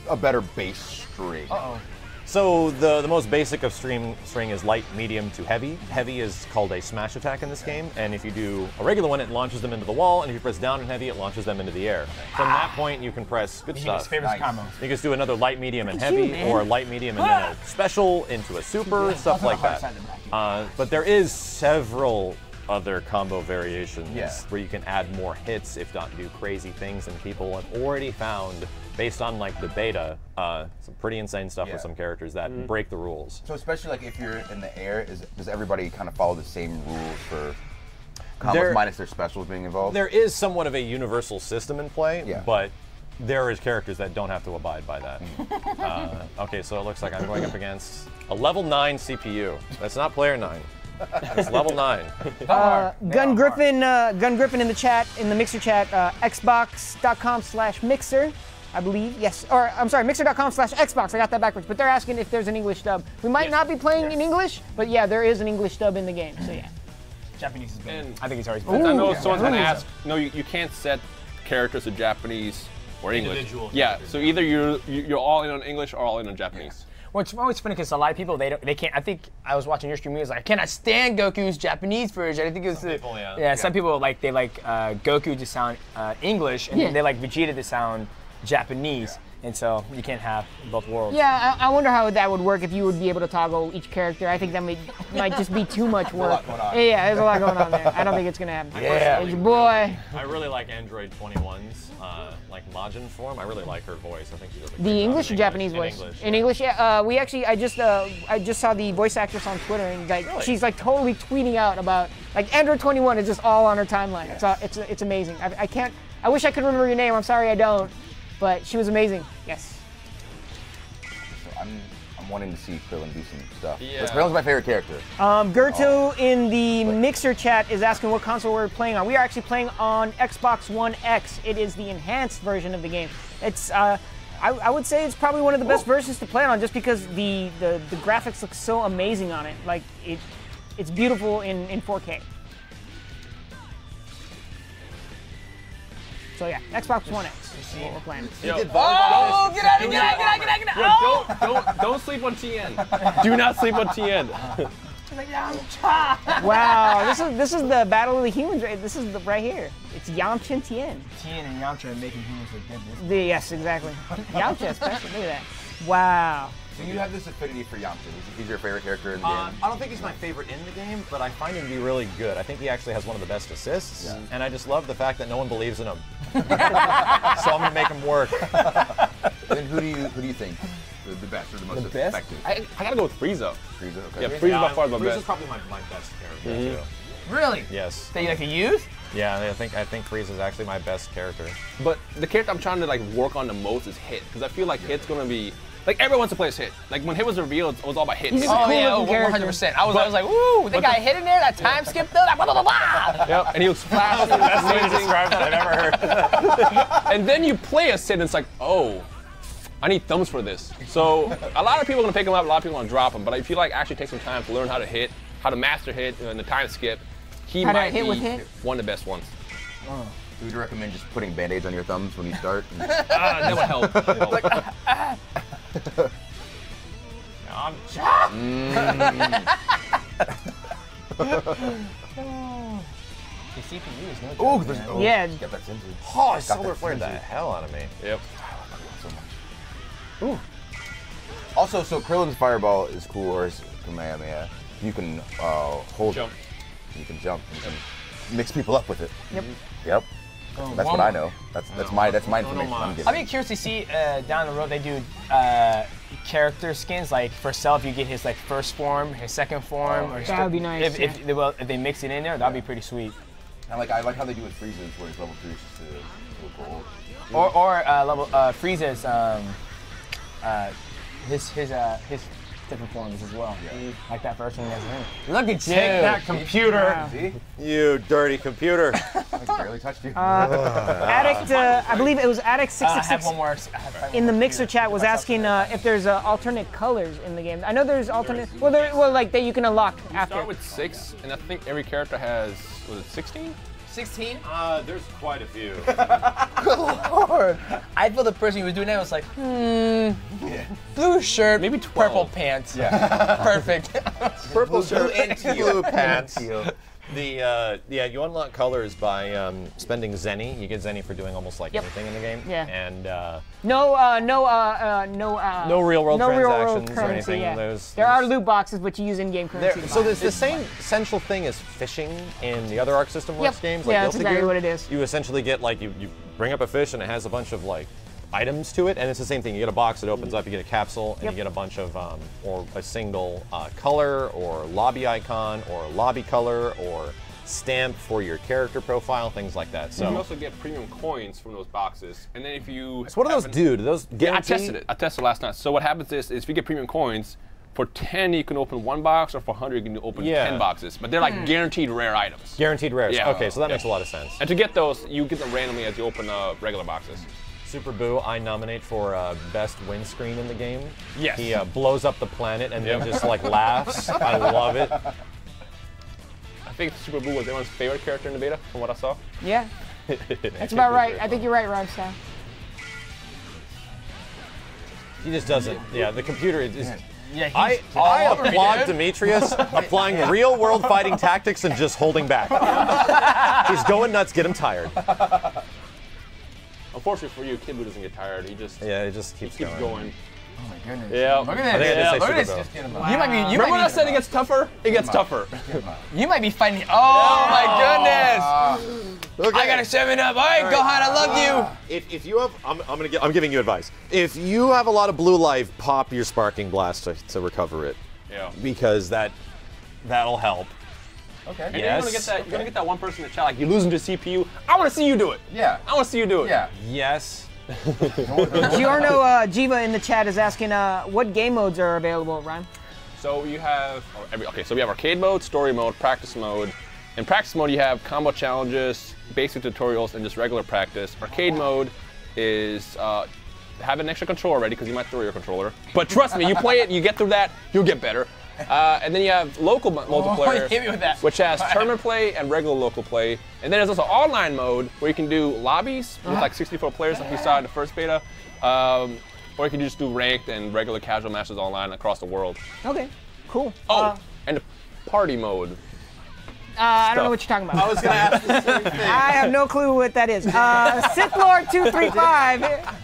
the, a better base string? Uh-oh. So the, the most basic of string, string is light, medium to heavy. Heavy is called a smash attack in this game, and if you do a regular one, it launches them into the wall, and if you press down and heavy, it launches them into the air. From that point, you can press good stuff. Nice. Combo. You can just do another light, medium, and heavy, you, or light, medium, and then a special into a super, stuff like that. Uh, but there is several other combo variations yeah. where you can add more hits, if not do crazy things, and people have already found, based on like the beta, uh, some pretty insane stuff yeah. with some characters that mm-hmm. break the rules. So especially like if you're in the air, is, does everybody kind of follow the same rules for combos there, minus their specials being involved? There is somewhat of a universal system in play, yeah. but there is characters that don't have to abide by that. uh, okay, so it looks like I'm going up against a level nine C P U. That's not player nine. It's level nine. Uh, Gun Griffin, uh, Gun Griffin in the chat, in the Mixer chat, uh, Xbox dot com slash Mixer, I believe. Yes, or I'm sorry, Mixer dot com slash Xbox. I got that backwards. But they're asking if there's an English dub. We might yes. not be playing yes. in English, but yeah, there is an English dub in the game. So yeah, Japanese is good. I think he's already. Ooh, I know yeah. someone's gonna ask. No, you, you can't set characters to Japanese or English. Individual yeah. So either you're you're all in on English or all in on Japanese. Yeah. Well, it's always funny because a lot of people, they don't, they can't, I think I was watching your stream, he was like, can I stand Goku's Japanese version? I think it was, some people, yeah. Yeah, yeah, some people, like, they like uh, Goku to sound uh, English, and yeah. they like Vegeta to sound Japanese, yeah. and so you can't have both worlds. Yeah, I, I wonder how that would work if you would be able to toggle each character. I think that may, might just be too much work. Yeah, yeah, there's a lot going on there. I don't think it's going to happen. Yeah. It's your boy. I really like Android twenty-one's. Uh, like Majin form, I really like her voice. I think she does a great job. The English or Japanese voice? In English, yeah. Uh, we actually, I just, uh, I just saw the voice actress on Twitter, and like, really? she's like totally tweeting out about like Android twenty-one is just all on her timeline. Yes. It's, it's it's amazing. I, I can't. I wish I could remember your name. I'm sorry I don't. But she was amazing. Yes. So I'm I'm wanting to see Krillin do some stuff. Yeah. Krillin's my favorite character. Um, Gerto oh. in the but. Mixer chat is asking what console we're playing on. We are actually playing on Xbox One X. It is the enhanced version of the game. It's uh, I, I would say it's probably one of the best Whoa. versions to play on, just because the, the the graphics look so amazing on it. Like it, it's beautiful in in four K. So yeah, Xbox One X. What we're playing. Yo. Oh, get out, get out, get out, get out, get out! Oh. Don't, don't, don't sleep on T N. Do not sleep on T N. Wow, this is this is the battle of the humans. Right, this is the right here. It's Yamcha and T N. T N and Yamcha are making humans look good. The, yes, exactly. Yamcha, especially. Look at that. Wow. So you have this affinity for Yamcha. He's your favorite character in the uh, game? I don't think he's my favorite in the game, but I find him to be really good. I think he actually has one of the best assists, yeah. and I just love the fact that no one believes in him. So I'm going to make him work. Then who do you who do you think the, the best or the most the effective? I, I got to go with Freiza. Freiza, okay. Yeah, Freiza yeah, by far the best. Frieza is probably my, my best character, mm-hmm. too. Really? Yes. That you like to use? Yeah, I think I think Frieza is actually my best character. But the character I'm trying to like work on the most is Hit, because I feel like yeah. Hit's going to be... Like, everyone wants to play as Hit. Like, when Hit was revealed, it was all about Hit. He's a cool looking character. one hundred percent. I was, I was like, ooh, they got Hit in there, that time yeah. skip, though, that blah, blah, blah, blah. Yep, and he looks flashy. That's the best way to describe that I've ever heard. And then you play as Hit, and it's like, oh, I need thumbs for this. So, a lot of people are going to pick him up, a lot of people are going to drop him, but I feel like actually take some time to learn how to hit, how to master Hit, and the time skip. He how might hit be with hit? one of the best ones. Oh. Would you recommend just putting Band-Aids on your thumbs when you start? Uh, that would help. That would help. Like, uh, uh, I'm mm. The C P U is no joke. Ooh, there's, oh, yeah. Got that sensory. Oh, I solar flared the hell out of me. Yep. I love Krillin so much. Ooh. Also, so Krillin's fireball is cool, or is Kamehameha. You can uh, hold. Jump. You can jump. You can yep. mix people up with it. Yep. Yep. Oh, that's what I know. That's that's my that's my information I'm giving. I'll be curious to see uh, down the road they do uh, character skins. Like for Self, you get his like first form, his second form. Oh, or that would be nice. If, yeah. if, they, well, if they mix it in there, that'd yeah. be pretty sweet. And like I like how they do with Frieza, where his level three is just uh, cool. Or or uh, level uh, Frieza's um, uh, his his uh, his. different forms as well. Yeah. Like that version he has in it. Look at you! Take that computer! Wow. You dirty computer! I barely touched you. Uh, Addict, uh, I believe it was Addict six six six uh, in the Mixer chat was asking uh, if there's uh, alternate colors in the game. I know there's alternate, well, there, well like that you can unlock you after. You start with six, and I think every character has, was it sixteen? sixteen? Uh, there's quite a few. Good Lord. I feel the person who was doing that was like, hmm, yeah. Blue shirt, maybe twelve. Purple pants. Yeah. Perfect. Purple shirt and blue pants. The, uh, yeah, you unlock colors by um, spending Zenny. You get Zenny for doing almost like yep. anything in the game. Yeah. And uh, no, uh, no, uh, uh, no, uh, no real world no transactions real world currency, or anything. Yeah. Those, there those... are loot boxes, but you use in-game currency. There, so there's the same fun. Central thing as fishing in the other Arc System Works yep. games. Like yeah, that's exactly what it is. You essentially get like you, you bring up a fish and it has a bunch of like items to it, and it's the same thing. You get a box, it opens up, you get a capsule, and yep. you get a bunch of, um, or a single uh, color, or lobby icon, or lobby color, or stamp for your character profile, things like that. So you also get premium coins from those boxes, and then if you... So what do those do? Do those guarantee? Yeah, I tested it. I tested it last night. So what happens is, is if you get premium coins, for ten you can open one box, or for one hundred you can open yeah. ten boxes. But they're like guaranteed rare items. Guaranteed rares. Yeah. Okay, so that yeah. makes a lot of sense. And to get those, you get them randomly as you open uh, regular boxes. Super Boo, I nominate for uh, best windscreen in the game. Yes. He uh, blows up the planet and yep. then just like laughs. I love it. I think Super Boo was everyone's favorite character in the beta, from what I saw. Yeah. That's about right. I think you're right, Rhyme Style. He just doesn't. Yeah, the computer is. is Yeah, I, I applaud Demetrious applying real world fighting tactics and just holding back. He's going nuts, get him tired. Unfortunately for you, Kid Buu doesn't get tired. He just yeah, he just keeps, he keeps going. going. Oh my goodness! Yeah, look at that. Yeah, look at this. Wow. You might be. You Remember might when I said it gets tougher? It gets tougher. You might be fighting. Oh yeah. My goodness! Look I gotta shove it up. All right, All right. Gohan, I love uh, you. If if you have, I'm I'm gonna get, I'm giving you advice. If you have a lot of blue life, pop your Sparking Blast to, to recover it. Yeah. Because that that'll help. Okay. And yes. then you're gonna get that. You're okay. gonna get that one person in the chat. Like you lose him to C P U. I want to see you do it. Yeah. I want to see you do it. Yeah. Yes. Giorno uh, Jiva in the chat is asking, uh, what game modes are available, Ryan? So you have oh, every, okay. So we have arcade mode, story mode, practice mode. In practice mode, you have combo challenges, basic tutorials, and just regular practice. Arcade oh. mode is uh, have an extra controller ready because you might throw your controller. But trust me, you play it, you get through that, you'll get better. Uh, and then you have local multiplayer, oh, hit me with that. Which has tournament play and regular local play. And then there's also online mode, where you can do lobbies with like sixty-four players, like we saw in the first beta. Um, or you can just do ranked and regular casual matches online across the world. Okay, cool. Oh, uh, and the party mode. Uh, I don't know what you're talking about. I was going to ask the same thing. I have no clue what that is. Uh, Sith Lord two three five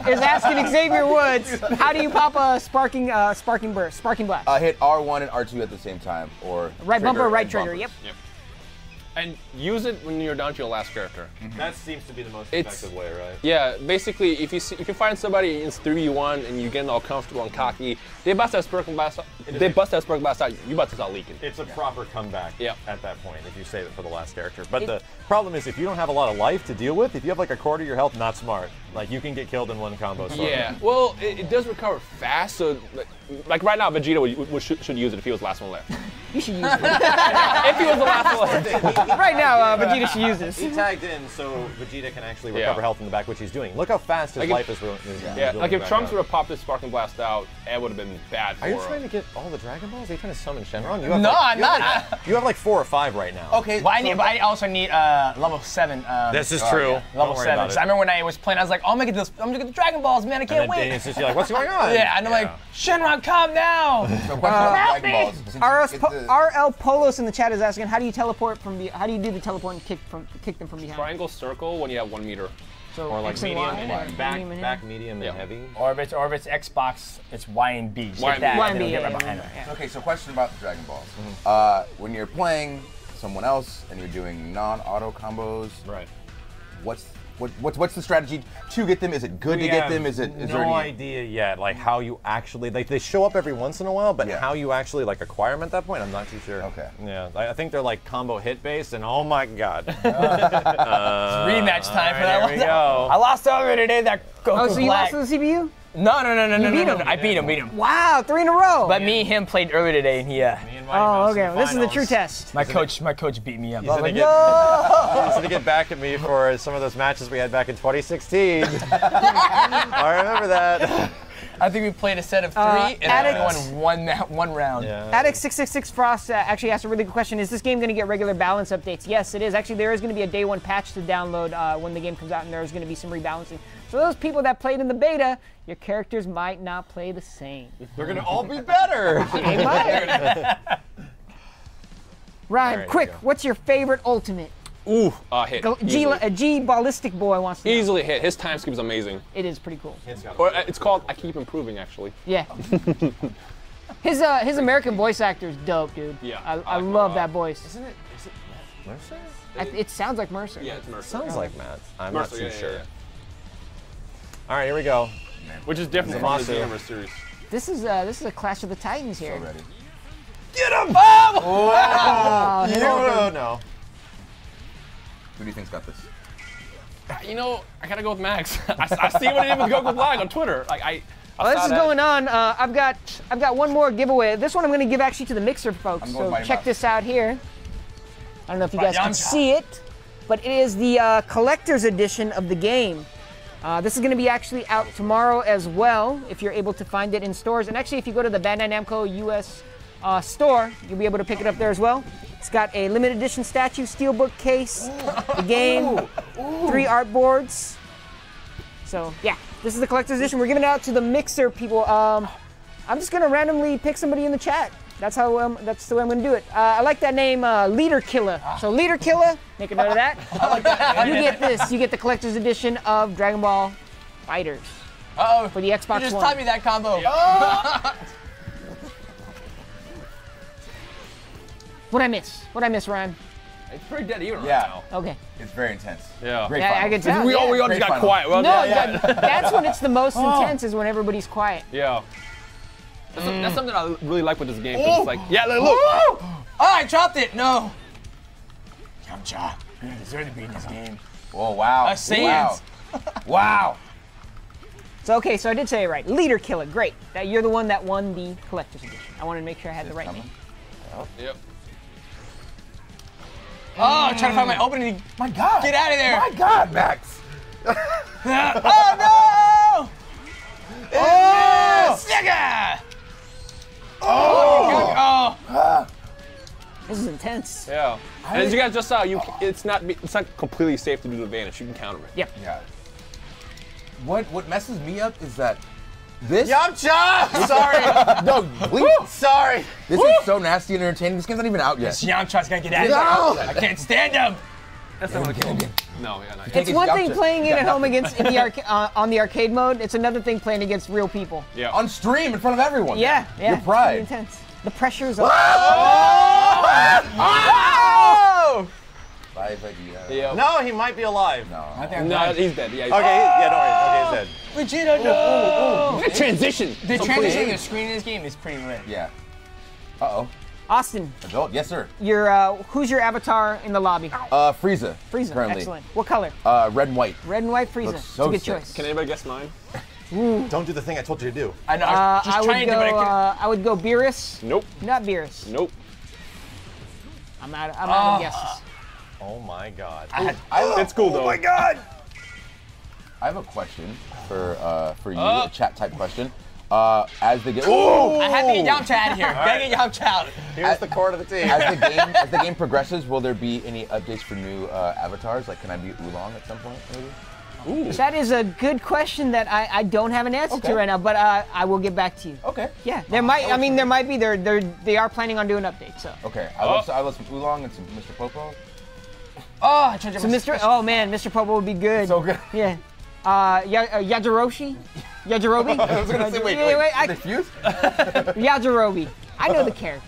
is asking Xavier Woods, how do you pop a sparking uh, sparking burst, sparking blast? Uh, hit R one and R two at the same time, or right bumper, right trigger. Yep. yep. And use it when you're down to your last character. Mm-hmm. That seems to be the most effective it's, way, right? Yeah, basically, if you see, if you find somebody in three v one and you're getting all comfortable and cocky, they bust that Sparking Blast out, they bust that Sparking Blast out, you about to start leaking. It's a yeah. proper comeback yeah. at that point, if you save it for the last character. But it, the problem is, if you don't have a lot of life to deal with, if you have like a quarter of your health, not smart. Like, you can get killed in one combo. Sorry. Yeah, well, it, it does recover fast, so like, like right now, Vegeta would, would, should, should use it if he was the last one left. You should use it. If he was the last one left. Right now, uh, Vegeta should use this. He tagged in so Vegeta can actually recover yeah. health in the back, which he's doing. Look how fast his like life if, is, is yeah. yeah. Like if Trunks would have popped this Sparking Blast out, it would have been bad for him. Are you trying to get all the Dragon Balls? Are you trying to summon Shenron? You have no, like, I'm you not. Have like, you have like four or five right now. Okay, well, I need, but I also need uh, level seven. Um, this is oh, true. Yeah. Level seven. So I remember when I was playing, I was like, oh, I'm gonna get this. I'm gonna get the Dragon Balls, man. I can't and wait. And it's just you're like, what's going on? Yeah, and I'm yeah. like, Shenron, come now. So uh, help me. R L Polos in the chat is asking, how do you teleport from the? How do you do the teleport and kick from kick them from behind? Triangle, circle when you have one meter, so or like medium and, and back, medium and back, medium and yeah. heavy. Or if it's, or if it's Xbox, it's Y and B. So y and B. And B. Get right behind yeah. Yeah. So, okay, so question about the Dragon Balls. Mm-hmm. uh, when you're playing someone else and you're doing non-auto combos, right? What's What, what, what's the strategy to get them? Is it good we to get them? Is it? Is no there any... idea yet. Like how you actually like they show up every once in a while, but yeah. how you actually like acquire them at that point, I'm not too sure. Okay. Yeah, I, I think they're like combo hit based, and oh my god. uh, it's rematch time right, for that one. Go. I lost over today. That Goku oh, so you Black. Lost to the C P U? No, no, no, no, you no, beat no, no, no. I beat him, beat him. Wow, three in a row. But yeah. me and him played earlier today, and he, uh... Me and Mighty Mouse oh, okay, in the this finals. Is the true test. My he's coach, gonna, my coach beat me up. He's gonna, like, get, no! He's gonna get back at me for some of those matches we had back in twenty sixteen. I remember that. I think we played a set of three, uh, and Addict, we won one, one round. Yeah. Addict six six six Frost uh, actually asked a really good question. Is this game going to get regular balance updates? Yes, it is. Actually, there is going to be a day one patch to download uh, when the game comes out, and there is going to be some rebalancing. So those people that played in the beta, your characters might not play the same. They're going to all be better. They might. Ryan, right, quick, what's your favorite ultimate? Ooh, uh, hit. Go, G, uh, G Ballistic Boy wants to easily know. Hit. His time skip is amazing. It is pretty cool. It's, or, uh, it's called I Keep Improving, actually. Yeah. his uh, his American voice actor is dope, dude. Yeah. I, I, I love uh, that voice. Isn't it? Is it Matt Mercer? I, it sounds like Mercer. Yeah, it's Mercer. It sounds like Matt. I'm Mercer, not too yeah, sure. Yeah, yeah. All right, here we go. Which is different from the Gamer series. This is uh, this is a Clash of the Titans here. So ready. Get him! Bob! Oh! Wow. You don't know. Who do you think's got this? You know, I gotta go with Max. I, I see what he did with Goku Black on Twitter. Like I, I well, this is that. going on. Uh, I've got, I've got one more giveaway. This one I'm gonna give actually to the Mixer folks. So check mouth. this out here. I don't know if you guys can see it, but it is the uh, collector's edition of the game. Uh, this is gonna be actually out tomorrow as well, if you're able to find it in stores. And actually, if you go to the Bandai Namco U S Uh, store, you'll be able to pick it up there as well. It's got a limited edition statue, steelbook case, the game, ooh. Ooh. three art boards. So yeah, this is the collector's edition. We're giving it out to the Mixer people. Um, I'm just gonna randomly pick somebody in the chat. That's how. Um, that's the way I'm gonna do it. Uh, I like that name, uh, Leader Killer. So Leader Killer, make a note of that. I like that. You get this. You get the collector's edition of Dragon Ball FighterZ. Uh oh, for the Xbox One. You just taught me that combo. Yeah. Oh. What'd I miss? What'd I miss, Ryan? It's pretty dead even right yeah. now. Okay. It's very intense. Yeah. Great yeah, I can tell. We all, yeah. we all just got final. quiet. Well, no, yeah, yeah. That, that's when it's the most oh. intense, is when everybody's quiet. Yeah. That's, mm. a, that's something I really like with this game. It's like, yeah, look. look. Oh, I dropped it. No. Yamcha. You deserve to be in this game. Oh, wow. A Saiyan. Wow. wow. So, okay, so I did say it right. Leader Killer. Great. That, you're the one that won the collector's edition. I wanted to make sure I had the right coming? name. Oh. Yep. Oh, I'm trying to find my opening. My God. Get out of there. My God, Max. oh, no. Oh, Sega. Oh. Oh. This is intense. Yeah. And as you guys just saw, you it's not it's not completely safe to do the vanish. You can counter it. Yep. Yeah. What what messes me up is that this Yamcha! Sorry! No, please. Sorry! This Woo! is so nasty and entertaining. This game's not even out yet. This Yamcha's gotta get out of no! I can't stand him! That's not what I'm doing. No, yeah, no. It's one thing playing it at home against in the arca uh, on the arcade mode. It's another thing playing against real people. Yeah. On stream, in front of everyone. Yeah, yeah. Your pride. It's intense. The pressure's on. Oh! Yeah. No, he might be alive. No, I think I'm no dead. he's dead. Yeah, he's okay, dead. He, yeah, don't worry. Okay, he's dead. Vegeta, no! Ooh, ooh, ooh. Transition. The so transition of the screen in this game is pretty lit. Yeah. Uh-oh. Austin. Adult, yes, sir. Your, uh, who's your avatar in the lobby? Uh, Freiza. Freiza, currently. Excellent. What color? Uh, red and white. Red and white Freiza. So it's a good sick. choice. Can anybody guess mine? Ooh. Don't do the thing I told you to do. I know, I was just uh, trying I would go, to, but I can't. Uh, I would go Beerus. Nope. Not Beerus. Nope. I'm out, I'm out uh, of guesses. Oh my God! I had, I, it's cool oh though. Oh my God! I have a question for uh, for you, uh, a chat type question. Uh, as they get, ooh! I have to get Yamcha out of here. Gotta right. get Yamcha out. Here's as, the core of the team. As the game as the game progresses, will there be any updates for new uh, avatars? Like, can I be Oolong at some point, maybe? Ooh. That is a good question that I, I don't have an answer okay. to right now, but uh, I will get back to you. Okay. Yeah, there oh, might. I, I mean, there might be. They're they they are planning on doing an update. So. Okay. I love oh. I love some Oolong and some Mister Popo. Oh, I tried to so Mister Oh man, Mister Popo would be good. So good. Yeah. Uh, ya uh Yajirobe? Yajirobe? I was gonna say wait, wait, wait. I refuse. Yajirobe. I know the character.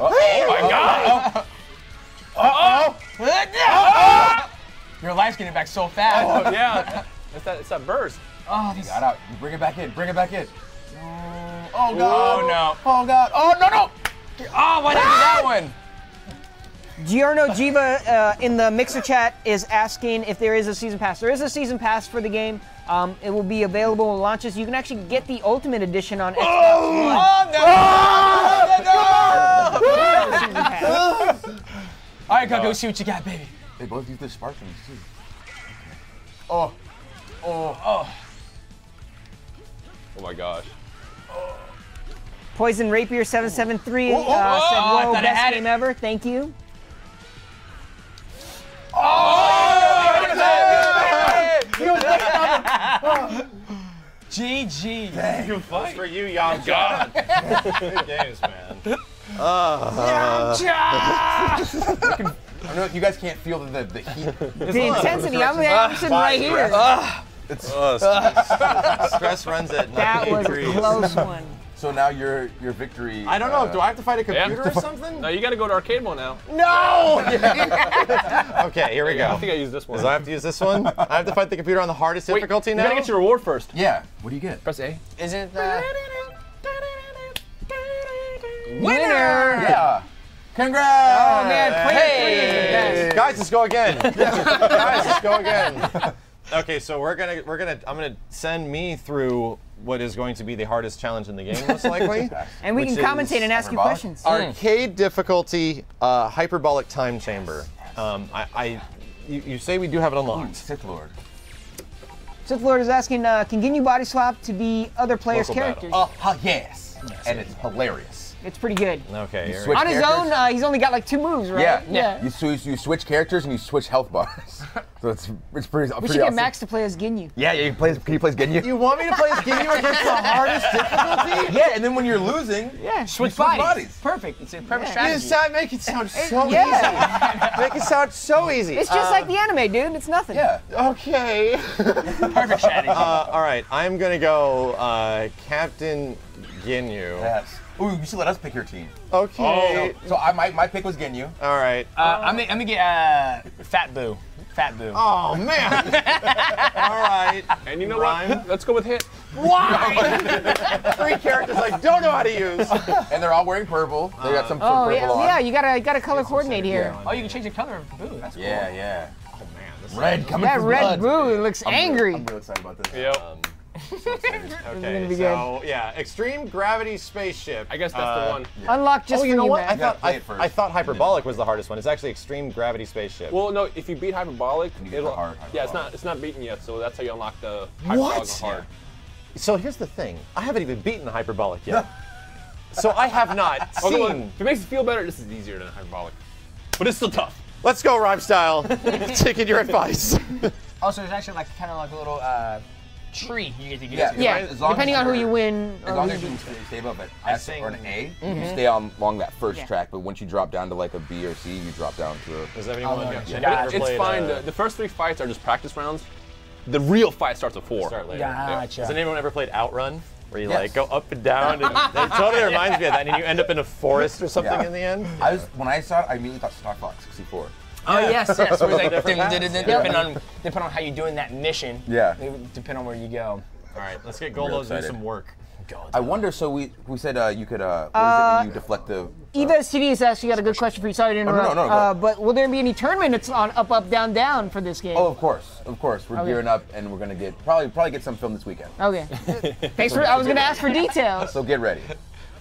Uh, oh my God! Uh oh! Uh -oh. Your life's getting back so fast. Oh, yeah. It's that. It's that burst. Oh, this... got out. You bring it back in. Bring it back in. Oh no! Oh no! Oh God! Oh no no! Oh, why did I do that one? Giorno Jiva uh, in the Mixer chat is asking if there is a season pass. There is a season pass for the game. Um, it will be available when it launches. You can actually get the Ultimate Edition on Xbox One. Oh, no! Oh, no! No! All right, Goku, go see what you got, baby. They both use their sparklings, too. Oh. Oh. Oh. Oh my gosh. Poison Rapier seven seven three uh, oh, oh, oh, said, whoa, oh, best game it. ever. Thank you. Oh! Oh G G. Dang, good fight. For you, Yamcha. God. Good games, man. Uh, Yamcha! I know you guys can't feel the, the, the heat. The intensity. I'm, I'm sitting right here. Uh, it's, uh, stress. stress runs at ninety That was degrees. A close one. So now your your victory. I don't know. Uh, do I have to fight a computer yeah. or something? No, you got to go to arcade mode now. No. Yeah. Okay, here we go. I think I use this one. Does I have to use this one? I have to fight the computer on the hardest Wait, difficulty now. You gotta get your reward first. Yeah. What do you get? Press A. Is it uh... winner? Yeah. Congrats! Oh man! Hey. Hey. Guys, let's go again. Guys, let's go again. Okay, so we're gonna we're gonna I'm gonna send me through what is going to be the hardest challenge in the game, most likely. And we can commentate and ask you questions. Arcade difficulty, uh, hyperbolic time chamber. Um, I, I you, you say we do have it unlocked. Ooh, Sith Lord. Sith Lord is asking, uh, can Ginyu body swap to be other players' Local characters? Oh uh, yes, and it's hilarious. It's pretty good. Okay. On his own, uh, he's only got like two moves, right? Yeah. yeah. You, sw you switch characters and you switch health bars. So it's it's pretty. We pretty should get awesome. Max to play as Ginyu. Yeah, yeah. You play, can you play as Ginyu? You want me to play as Ginyu against the hardest difficulty? Yeah. And then when you're losing, yeah, switch, switch bodies. bodies. Perfect. It's a perfect yeah. strategy. You make it sound so it, yeah. easy. Make it sound so easy. It's just uh, like the anime, dude. It's nothing. Yeah. Okay. Perfect strategy. Uh, all right. I'm gonna go uh, Captain Ginyu. Yes. Ooh, you should let us pick your team. Okay. Oh. So I, my, my pick was Ginyu. All right. Uh, uh, I'm gonna get uh, Fat Boo. Fat Boo. Oh man. All right. And you know Rhyme. what? Let's go with Hit. Why? Three characters I don't know how to use, and they're all wearing purple. They got some, uh, some oh, purple yeah, on. Oh yeah, you gotta you gotta color coordinate here. Oh, you can change the color of Boo. That's cool. Yeah, yeah. Oh man, this red is coming. That red Boo looks I'm angry. Real, I'm real excited about this. Yep. Um, Okay, so yeah, extreme gravity spaceship. I guess that's uh, the one. Yeah. Unlock just oh, you know what? I thought, I, I thought hyperbolic was the hardest one. It's actually extreme gravity spaceship. Well, no, if you beat hyperbolic, you it'll hard, hyperbolic. Yeah, it's not it's not beaten yet, so that's how you unlock the hyperbolic what? hard. Yeah. So here's the thing: I haven't even beaten the hyperbolic yet, so I have not seen. Oh, if it makes you feel better, this is easier than hyperbolic, but it's still tough. Let's go, Rhyme Style. Taking your advice. Also, there's actually like kind of like a little. Uh, tree you get to get yeah, to. Yeah, right? as long depending as on who you win. As long as you stay above an S or an A, mm-hmm. you stay on along that first yeah. track, but once you drop down to like a B or C, you drop down to a... Does anyone yeah. Yeah. Yeah. It's, it's fine. A... The first three fights are just practice rounds. The real fight starts at four. Start later. Gotcha. Yeah. Has anyone ever played Outrun? Where you yes. like go up and down, and it totally reminds me of that, and you end up in a forest or something yeah. in the end. Yeah. I was, when I saw it, I immediately thought Star Fox sixty-four. Oh yeah. yes, yes. So like, depending on depend on how you're doing that mission. Yeah. Depend on where you go. All right, let's get Goldo's do some work. Goldo. I wonder. So we we said uh, you could. Uh, what uh, is it? You deflect the. Uh, Eva's T V has actually got a good question for you. Sorry to interrupt. Oh, no, no, no, uh, but will there be any tournament that's on Up Up Down Down for this game? Oh, of course, of course. We're okay. gearing up, and we're gonna get probably probably get some film this weekend. Okay. Thanks so for. I was gonna ready. ask for details. So get ready.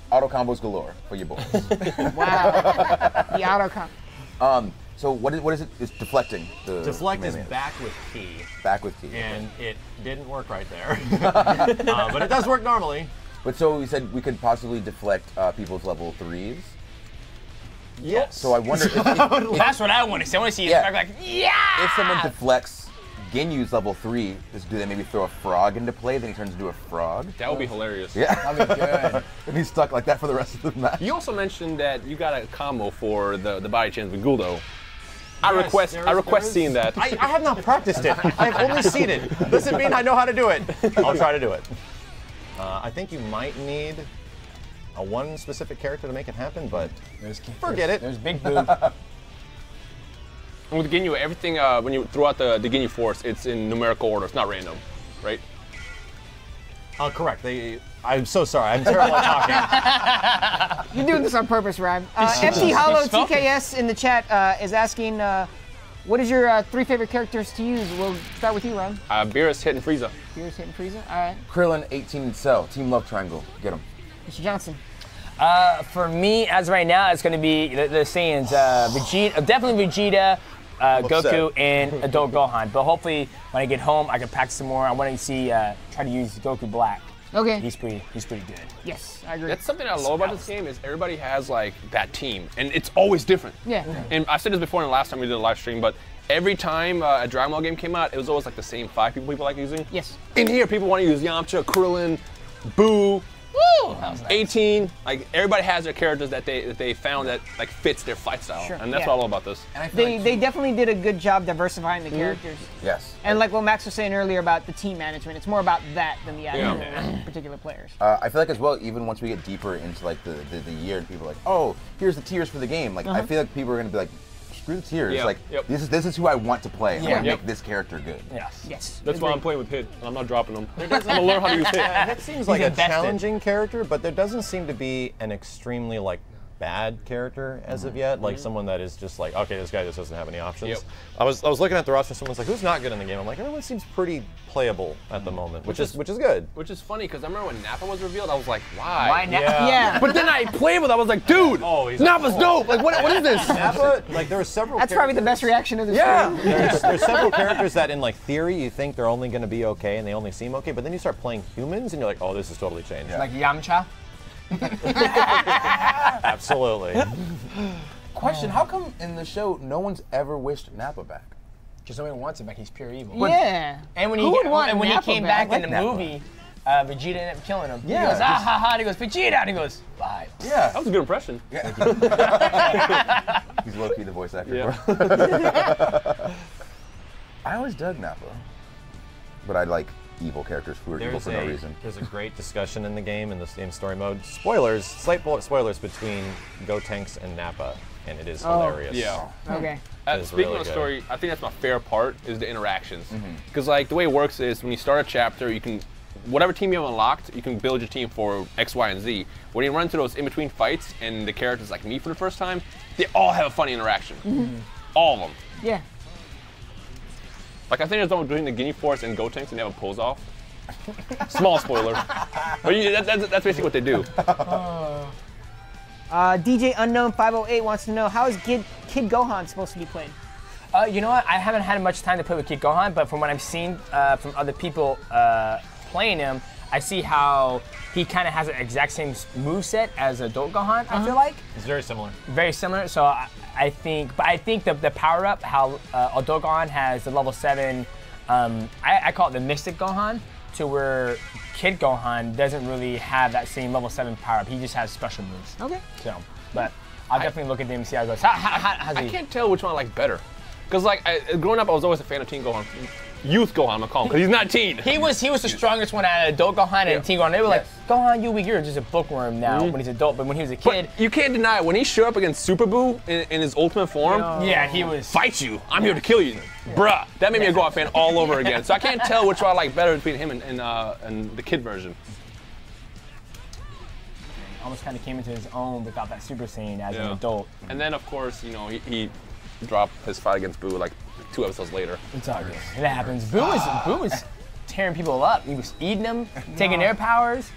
Auto combos galore for your boys. Wow. The auto combo. Um. So what is, what is it? It's deflecting. The Deflect is back with P. Back with P. And okay. it didn't work right there. uh, but it does work normally. But so we said we could possibly deflect uh, people's level threes. Yes. So I wonder if, if, if, that's what I want to see. I want to see yeah. like, yeah! If someone deflects Ginyu's level three, do they maybe throw a frog into play, then he turns into a frog? That would be hilarious. Yeah. That'd be good. And he's stuck like that for the rest of the match. You also mentioned that you got a combo for the, the body chance with Goldo. I yes, request, I request seeing that. I, I have not practiced it. I have only seen it. Doesn't mean I know how to do it. I'll try to do it. Uh, I think you might need a one specific character to make it happen, but there's, forget there's, it. There's Big Boo. And with Ginyu, everything uh, when you throw out the, the Ginyu Force, it's in numerical order. It's not random, right? Uh, correct. They. I'm so sorry. I'm terrible at talking. You're doing this on purpose, Rhyme. Uh, Empty Hollow T K S in the chat uh, is asking, uh, what is your uh, three favorite characters to use? We'll start with you, Rhyme. Uh, Beerus, Hit, and Freiza. Beerus, Hit, and Freiza. All right. Krillin, eighteen and Cell. Team Love Triangle. Get him. Mister Johnson. Uh, for me, as right now, it's going to be the, the Saiyans. Uh, Vegeta, definitely Vegeta. Uh, Goku and Adult Gohan, but hopefully when I get home I can practice some more. I want to see, uh, try to use Goku Black. Okay. He's pretty. He's pretty good. Yes, I agree. That's something I love about this game is everybody has like that team, and it's always different. Yeah. Mm-hmm. And I said this before in the last time we did a live stream, but every time uh, a Dragon Ball game came out, it was always like the same five people people like using. Yes. In here, people want to use Yamcha, Krillin, Boo. Woo! That was nice. eighteen, like everybody has their characters that they that they found that like fits their fight style, sure. and that's yeah. what I love about this. And I feel they like they definitely did a good job diversifying the mm-hmm. characters. Yes. And like what Max was saying earlier about the team management, it's more about that than the actual yeah. particular players. Uh, I feel like as well, even once we get deeper into like the the, the year, and people are like, oh, here's the tiers for the game. Like uh-huh. I feel like people are gonna be like, screw the tiers. Yep. Like yep. this is this is who I want to play. And yeah. I want to yep. make this character good. Yes. Yes. That's why I'm playing with Hit. And I'm not dropping him. I'm gonna learn how to use Hit. That seems like He's a challenging character, but there doesn't seem to be an extremely like bad character as of yet. Like mm-hmm. someone that is just like, okay, this guy just doesn't have any options. Yep. I was I was looking at the roster. Someone's like, who's not good in the game? I'm like, everyone seems pretty playable at the moment, which, which is, is which is good. Which is funny because I remember when Nappa was revealed, I was like, why? Why Nappa? Yeah. yeah. But then I played with. I was like, dude, oh, he's Nappa's dope. Like, what what is this? Nappa, like there were several. That's characters. Probably the best reaction of the yeah. stream. There's, there's several characters that in like theory you think they're only going to be okay and they only seem okay, but then you start playing humans and you're like, oh, this is totally changed. Yeah. Like Yamcha. Absolutely. Question, how come in the show no one's ever wished Nappa back? Because no one wants him back, he's pure evil. When, yeah. And when, he, and when he came back, back in the Nappa. movie, uh, Vegeta ended up killing him. Yeah. He goes, ah ha ha, and he goes, Vegeta, and he goes, vibes. Yeah. That was a good impression. Yeah. He's low-key the voice actor. Yeah. I always dug Nappa. But I like evil characters who are there's evil for a, no reason. There's a great discussion in the game, in the in story mode. Spoilers, slight spoilers between Gotenks and Nappa, and it is oh, hilarious. Yeah. Okay. Uh, speaking really of the story, I think that's my favorite part, is the interactions. Because mm-hmm. like the way it works is when you start a chapter, you can, whatever team you have unlocked, you can build your team for X, Y, and Z. When you run into those in-between fights and the characters like me for the first time, they all have a funny interaction. Mm-hmm. All of them. Yeah. Like I think there's someone doing the Guinea Force and Gotenks and they have a pose off. Small spoiler, but you, that, that's, that's basically what they do. Uh, D J Unknown five oh eight wants to know, how is Kid, Kid Gohan supposed to be played? Uh, you know what? I haven't had much time to play with Kid Gohan, but from what I've seen uh, from other people uh, playing him, I see how he kind of has the exact same moveset as adult Gohan. Uh-huh. I feel like it's very similar. Very similar. So. I, I think, but I think the, the power up, how uh, adult Gohan has the level seven, um, I, I call it the Mystic Gohan, to where Kid Gohan doesn't really have that same level seven power up. He just has special moves. Okay. So, but I'll I, definitely look at them and see how it goes. How, how, how, I can't tell which one I like better. Because like, I, growing up, I was always a fan of Teen Gohan. Youth Gohan, I'm gonna call him, because he's not teen. He was he was the strongest one out of adult Gohan yeah. and teen Gohan. They were yes. like, Gohan, you weak, you're just a bookworm now mm-hmm. when he's adult, but when he was a kid. But you can't deny it, when he showed up against Super Boo in, in his ultimate form, no. yeah, he was fight you, I'm here to kill you. Yeah. Bruh, that made me a Gohan fan all over again. So I can't tell which one I like better between him and, and, uh, and the kid version. He almost kind of came into his own without that Super Saiyan as yeah. an adult. And then of course, you know, he, he dropped his fight against Boo like two episodes later. It's all good. It happens. Boo was, ah. Boo was tearing people up. He was eating them, no. taking their powers.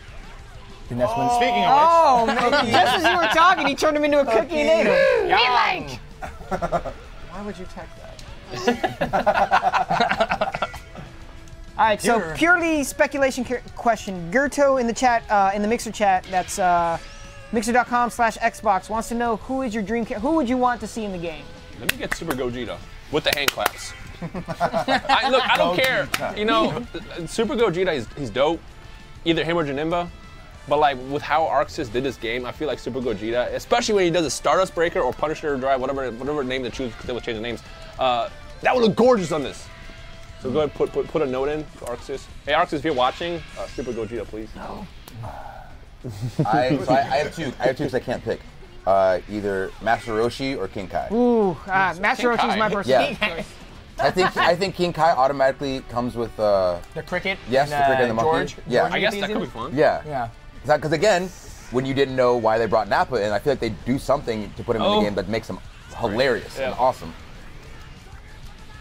And that's oh. when, speaking of which. Oh, man. Just as you were talking, he turned him into a cookie, cookie and ate him. Yum. Be like! Why would you tech that? All right, so You're... purely speculation question. Gerto in the chat, uh, in the Mixer chat, that's uh, mixer.com slash Xbox, wants to know who is your dream character. Who would you want to see in the game? Let me get Super Gogeta. With the hand claps. I, look, I don't care. You know, Super Gogeta, he's, he's dope. Either him or Janemba. But like, with how Arxis did this game, I feel like Super Gogeta, especially when he does a Stardust Breaker or Punisher Drive, whatever whatever name they choose, because they will change the names, uh, that would look gorgeous on this. So go ahead and put, put, put a note in to Arxis. Hey Arxis, if you're watching, uh, Super Gogeta, please. No. I, so I, I have two, I have two because I can't pick. Uh, either Master Roshi or King Kai. Ooh, ah, Master King Roshi's Kai. My person. Yeah. I think I think King Kai automatically comes with uh, the cricket. Yes, and, uh, the cricket and the monkey. George. Yeah, George I guess that could be fun. Yeah, yeah. Because again, when you didn't know why they brought Nappa in, I feel like they do something to put him oh. in the game that makes him hilarious yeah. and awesome.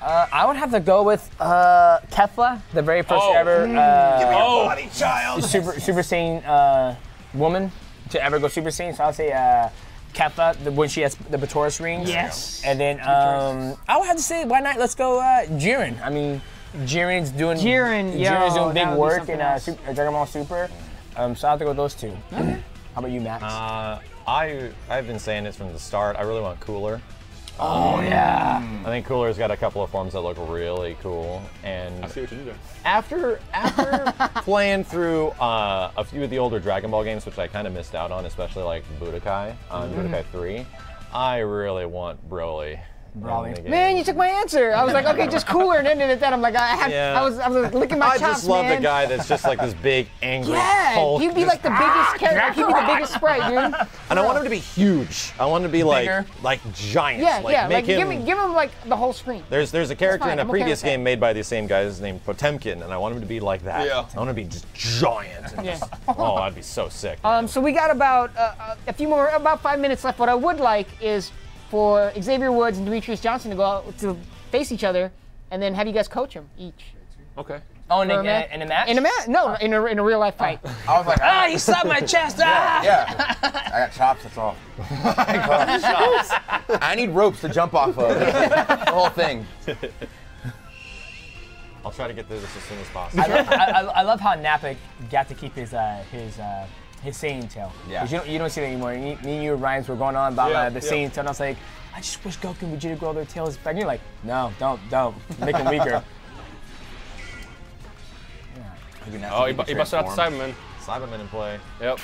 Uh, I would have to go with uh, Kefla, the very first oh. ever. Mm. Uh, Give me your oh. body, child. Super Super Saiyan uh, woman to ever go Super Saiyan. So I'll say. Uh, Kefla, the, when she has the Batoris rings. Yes. And then um, I would have to say, why not? Let's go uh, Jiren. I mean, Jiren's doing. Jiren, Jiren's yo, doing big work in uh, Super, Dragon Ball Super. Um, so I have to go with those two. Okay. How about you, Max? Uh, I, I've been saying this from the start. I really want Cooler. Oh, um, yeah. I think Cooler's got a couple of forms that look really cool. And I see what you do there. After, after playing through uh, a few of the older Dragon Ball games, which I kind of missed out on, especially like Budokai, um, mm. Budokai three, I really want Broly. Broly. Man, you took my answer. I was like, okay, just Cooler, and ended it at that. I'm like, I had, yeah. I was, I was like, licking my chops, man. I just love man. the guy that's just like this big, angry yeah, Hulk. Yeah, he'd be like the biggest character. Like, he'd be the biggest sprite, dude. And I want him to be huge. I want him to be like, Bigger. like giant. Yeah, like, yeah. Make like, him, give me, give him like the whole screen. There's, there's a character in a I'm previous okay game made by the same guys named Potemkin, and I want him to be like that. Yeah. I want him to be just giant. And yeah. just, oh, that'd be so sick. Um, so we got about uh, a few more, about five minutes left. What I would like is for Xavier Woods and Demetrious Johnson to go out to face each other, and then have you guys coach them each. Okay. Oh, in a, a in a match? In a match? No, uh, in a in a real life fight. I was like, ah, he slapped my chest. Ah! Yeah, yeah. I got chops. That's all. I, got I need ropes to jump off of. The whole thing. I'll try to get through this as soon as possible. I love, I, I love how Nappa got to keep his uh, his. Uh, His Saiyan tail. Yeah. You don't, you don't see that anymore. Me and you, Rhymes, were going on about yeah, uh, the yeah. Saiyan tail, and I was like, I just wish Goku and Vegeta grow their tails back. And you're like, no, don't, don't. Make them weaker. Yeah. Oh, he, bu he busted out the Cyberman. Cyberman in play. Yep.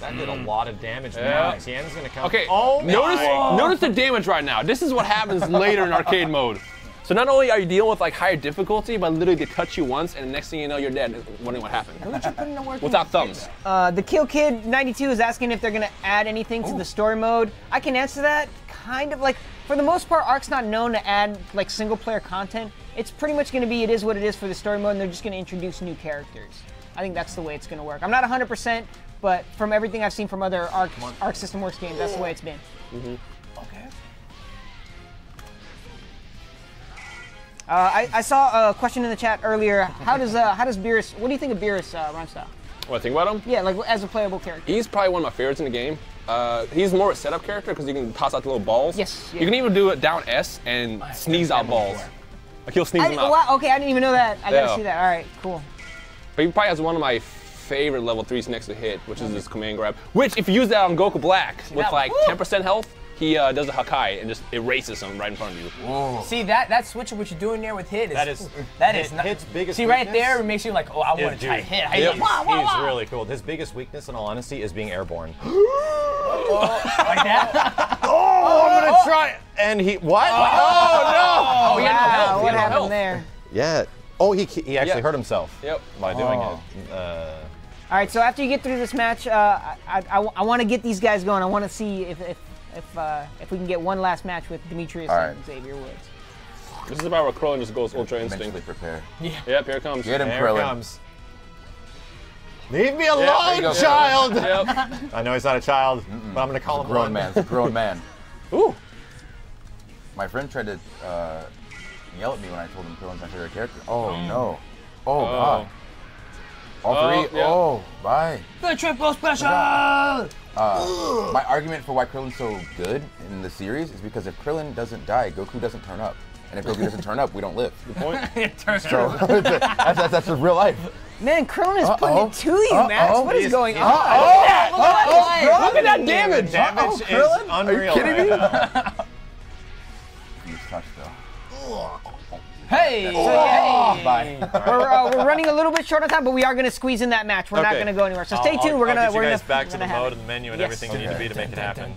That did a lot of damage. Yeah. Max. Yan's gonna come. Okay, oh, notice, notice the damage right now. This is what happens later in arcade mode. So not only are you dealing with like higher difficulty, but literally they touch you once, and the next thing you know, you're dead. Wondering what happened. Why don't you put in a work without thumbs? Uh, the Kill Kid ninety-two is asking if they're gonna add anything Ooh. to the story mode. I can answer that. Kind of like, for the most part, ARC's not known to add like single player content. It's pretty much gonna be it is what it is for the story mode, and they're just gonna introduce new characters. I think that's the way it's gonna work. I'm not one hundred percent, but from everything I've seen from other ARC, ARC System Works games, that's the way it's been. Mm-hmm. Okay. Uh, I, I saw a question in the chat earlier. How does uh, how does Beerus? What do you think of Beerus, uh, Rhyme Style? What I think about him? Yeah, like as a playable character. He's probably one of my favorites in the game. Uh, he's more a setup character because you can toss out the little balls. Yes. Yeah. You can even do it down S and I sneeze out balls. Before. Like he'll sneeze I, them out. Wow, okay, I didn't even know that. I yeah. gotta see that. All right, cool. But he probably has one of my favorite level threes next to hit, which is his command grab. Which, if you use that on Goku Black see with like ten percent health. He uh, does a Hakai and just erases him right in front of you. Whoa. See that that switch of what you're doing there with hit is that is that hit, is not, hit's biggest. See right weakness? There, it makes you like, oh, I want to try hit. He's, like, wah, wah, wah. He's really cool. His biggest weakness, in all honesty, is being airborne. Oh, like that? Oh, oh, I'm gonna try. And he what? Oh, oh no! Oh, he had no help. He what had happened help. there? Yeah. Oh, he he actually yeah. hurt himself. Yep. By doing oh. it. Uh, all right. So after you get through this match, uh, I I, I want to get these guys going. I want to see if. if If, uh, if we can get one last match with Demetrious right. and Xavier Woods. This is about where Krillin just goes Ultra Instinct. Prepare. Yeah. Yep, here it comes. Get him, Krillin. Here comes. Leave me alone, yep, child! Yep. I know he's not a child, mm-mm. but I'm gonna call it's him a grown one. man. It's a grown man. Ooh. My friend tried to uh, yell at me when I told him Krillin's my favorite character. Oh, oh. no. Oh, oh, God. All oh, three? Yeah. Oh, bye. The triple special! Bye. Uh, my argument for why Krillin's so good in the series is because if Krillin doesn't die, Goku doesn't turn up. And if Goku doesn't turn up, we don't live. Good point. It turns so, up. that's, that's, that's just real life. Man, Krillin is uh -oh. putting it to you, uh -oh. Max. What is going uh -oh. on? Uh -oh. Look at that! Uh -oh. Look, at that. Look at that damage! Damage uh -oh, Krillin? Is unreal. Are you kidding me? He's touched, though. Hey! Oh, hey. Bye. We're, uh, we're running a little bit short on time, but we are going to squeeze in that match. We're okay. not going to go anywhere. So stay I'll, tuned. I'll, we're going to we're going back to the mode and the menu and yes. everything okay. you need to be to make it happen.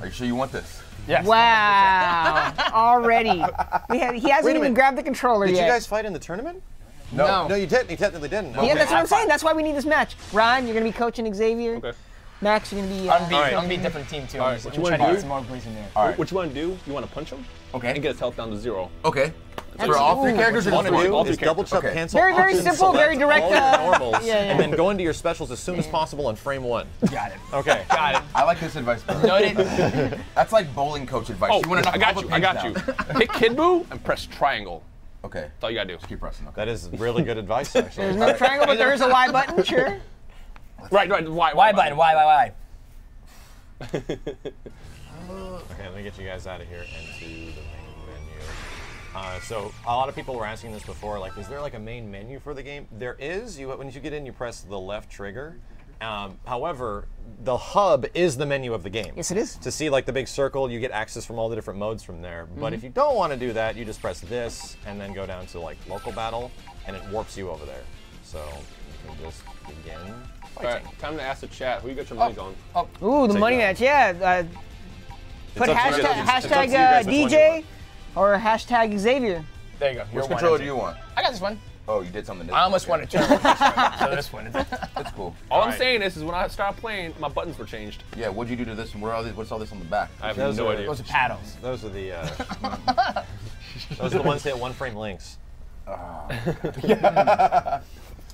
Are you sure you want this? Yes. Wow! Already, we had, he hasn't even grabbed the controller Did yet. Did you guys fight in the tournament? No. No, no you didn't. You technically didn't. No. Yeah, okay. that's what I'm saying. That's why we need this match. Ron, you're going to be coaching Xavier. Okay. Max, you're going to be. Uh, I'm going to be a different team too. All right. What you want to do? Some more plays in there. All right. What you want to do? You want to punch him? Okay. And get his health down to zero. Okay. So for all three Ooh. characters, what you want to do is double jump, okay. cancel, very, very simple, very direct. All your normals, yeah, yeah. and then go into your specials as soon as possible in frame one. Got it. Okay, got it. I like this advice. Noted. That's like bowling coach advice. Oh, you want to I got you. I got down. you. Hit Kid Buu and press triangle. Okay. That's all you gotta do. Just keep pressing. Okay. That is really good advice. Actually, there's no right. triangle, but there is a Y button. Sure. Right, right. Y, y, y button. Y, Y, Y. Okay, let me get you guys out of here and to the main menu. Uh, so a lot of people were asking this before, like, is there like a main menu for the game? There is. You when you get in, you press the left trigger. Um, however, the hub is the menu of the game. Yes, it is. To see like the big circle, you get access from all the different modes from there. But mm-hmm. if you don't want to do that, you just press this and then go down to like local battle, and it warps you over there. So you can just begin fighting. All right, time to ask the chat. Who you got your money oh, on? Oh, ooh, the Take money match. Yeah. Uh, put hashtag, hashtag uh, D J or hashtag Xavier. There you go. Which controller do you want? I got this one. Oh, you did something different. I almost wanted to. So this one. That's cool. All, all right. I'm saying is, is when I started playing, my buttons were changed. Yeah, what'd you do to this one? Where are these? What's all this on the back? I have those no idea. Those are paddles. Those are the, uh, those are the ones that one frame links. Oh, yeah.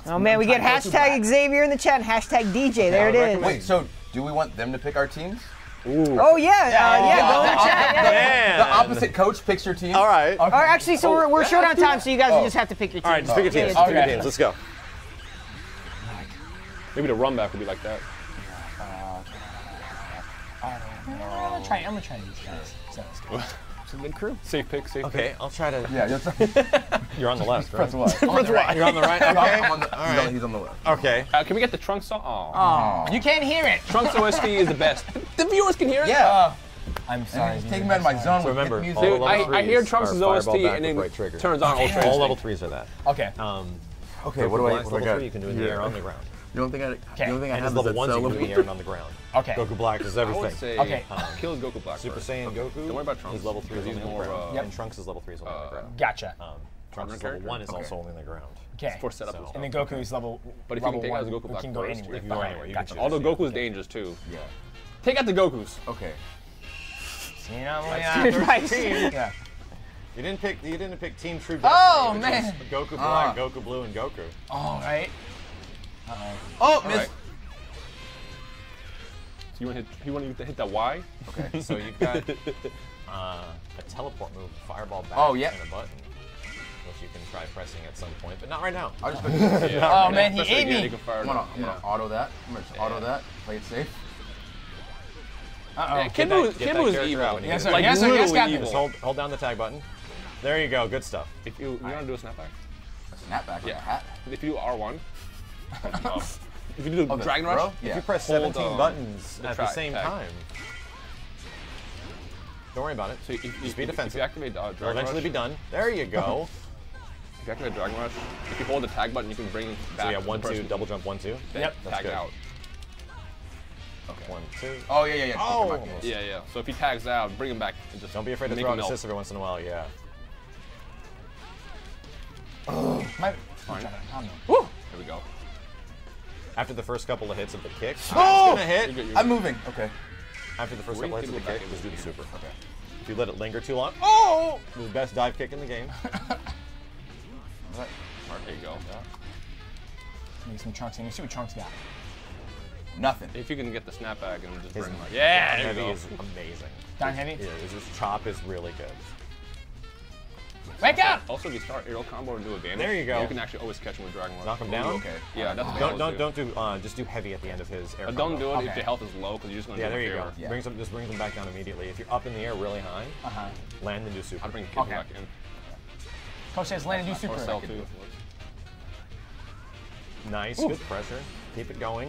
Oh man, we get hashtag Xavier in the chat, hashtag D J. There yeah, it is. Wait, so do we want them to pick our teams? Ooh. Oh yeah, yeah, uh, yeah go in the chat. Yeah. The opposite coach picks your team. All right. Okay. All right, actually, so we're, we're short on time, so you guys oh. just have to pick your teams. All right, just pick your teams. Oh. Okay. Pick your teams. Let's go. Maybe the run back would be like that. I'm gonna try. I'm gonna try these guys. Sounds good. It's a good crew. Safe pick. Safe okay, pick. Okay, I'll try to. Yeah, you're on the left. Right? Press left. Press right. You're on the right. Okay. I'm on the, all right. No, he's on the left. Okay. Uh, can we get the Trunks song? Oh. oh. You can't hear it. Trunks O S T is the best. The viewers can hear it. Yeah. Uh, I'm sorry. He's taking me out of my zone. So remember, music. Dude, I, I hear Trunks O S T and then right turns on all trigger. All level threes are that. Okay. Um, okay. What do I? What do I got? You can do in the air on the ground. You don't think I? Okay. You don't think I have the ones you can do in the air and on the ground. Okay. Goku Black is everything. I would say okay. Um, kills Goku Black. Super Saiyan okay. Goku. Don't worry about Trunks. He's level three. He's more. Uh, yep. And Trunks is level three. Is only uh, on the ground. Gotcha. Um, Trunks is level one. Is okay. also only on the ground. Okay. Four setup. So, and then Goku is level. But if level you can take one, out the Goku Black, can go anywhere. If you go anywhere, you gotcha. can Although Goku's okay. dangerous too. Yeah. Take out the Gokus. Okay. You know what? Yeah. You didn't pick. You didn't pick Team True Destiny. Oh man. Goku Black, Goku Blue, and Goku. All right. Oh, miss. You want, to hit, you want to hit that Y? Okay, so you've got uh, a teleport move, fireball back, oh, yeah. and a button, which you can try pressing at some point, but not right now. I'll just yeah, oh, right man, now. he ate me! I'm gonna, I'm yeah. gonna auto that. I'm gonna just yeah. auto that. Play it safe. Uh-oh. Kimbu yeah, is evil. Yes, sir. Like, yes, sir. Yes, evil. Just hold, hold down the tag button. There you go, good stuff. If you, you want to do a snapback? A snapback? Yeah. A hat? If you do R one. If you do the oh, Dragon Rush, bro? if yeah. you press Hold seventeen buttons at the same tag. time, don't worry about it. So you, you, Just be defensive. If you activate uh, Dragon Rush, eventually be done. There you go. If you activate Dragon Rush, if you hold the tag button, you can bring back. So yeah, one, two, double jump, one, two. Yep. That's tag good. out. Okay. One, two. Oh yeah, yeah, yeah. Oh. Yeah, yeah. So if he tags out, bring him back. And just don't be afraid to throw an assist every once in a while. Yeah. Oh. My. Fine. Woo! Here we go. After the first couple of hits of the kick, oh! it's gonna hit. You're good, you're good. I'm moving. Okay. After the first couple of hits of the kick, just do the super. Okay. If you let it linger too long, oh! It was the best dive kick in the game. All right. There you go. Maybe some Trunks in. You see what Trunks got? Nothing. If you can get the snapback and just His, bring like yeah, down heavy go. is amazing. Down heavy. Yeah, his chop is really good. Wake so, up! Also, if you start aerial combo and do a damage, there you go. You can actually always catch him with Dragon Rush. Knock him down. Okay. Yeah, that's don't don't do. don't do uh, just do heavy at the end of his air. Uh, don't do it okay. if your health is low because you're just going to. Yeah, do there you go. Yeah. Brings him, just brings him back down immediately. If you're up in the air really high, uh -huh. land and do super. I'll bring Kid okay. back in. Coach says land and do super. Or too. Nice, Ooh. good pressure. Keep it going.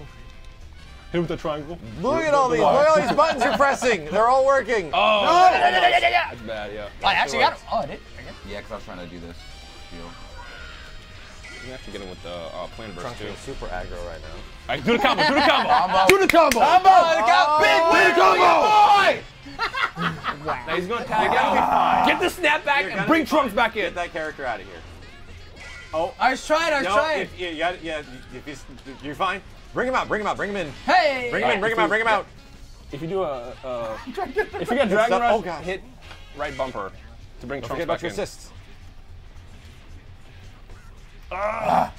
Hit him with the triangle. Look at all these! Look at all these buttons you're pressing. They're all working. Oh, no, no, no, no, no, no. That's bad. Yeah. That I actually works. got him. Oh, I did. Yeah, because I was trying to do this. Deal. You can actually get him with the uh, plan burst too. Super aggro right now. All right, do the combo, do the combo, do the combo, combo, oh, big, big combo. Boy. Wow. Now he's gonna tag out. Get the snap back You're and bring Trunks back in. Get that character out of here. Oh, I was trying, I was no, trying. If, yeah, yeah. If he's, you're fine. Bring him out, bring him out, bring him in. Hey. Bring him right, in, bring him out, bring him out. If you do a, uh, if you got Dragon Rush, oh god, hit right bumper. To bring Trunks back in. Assists. Uh,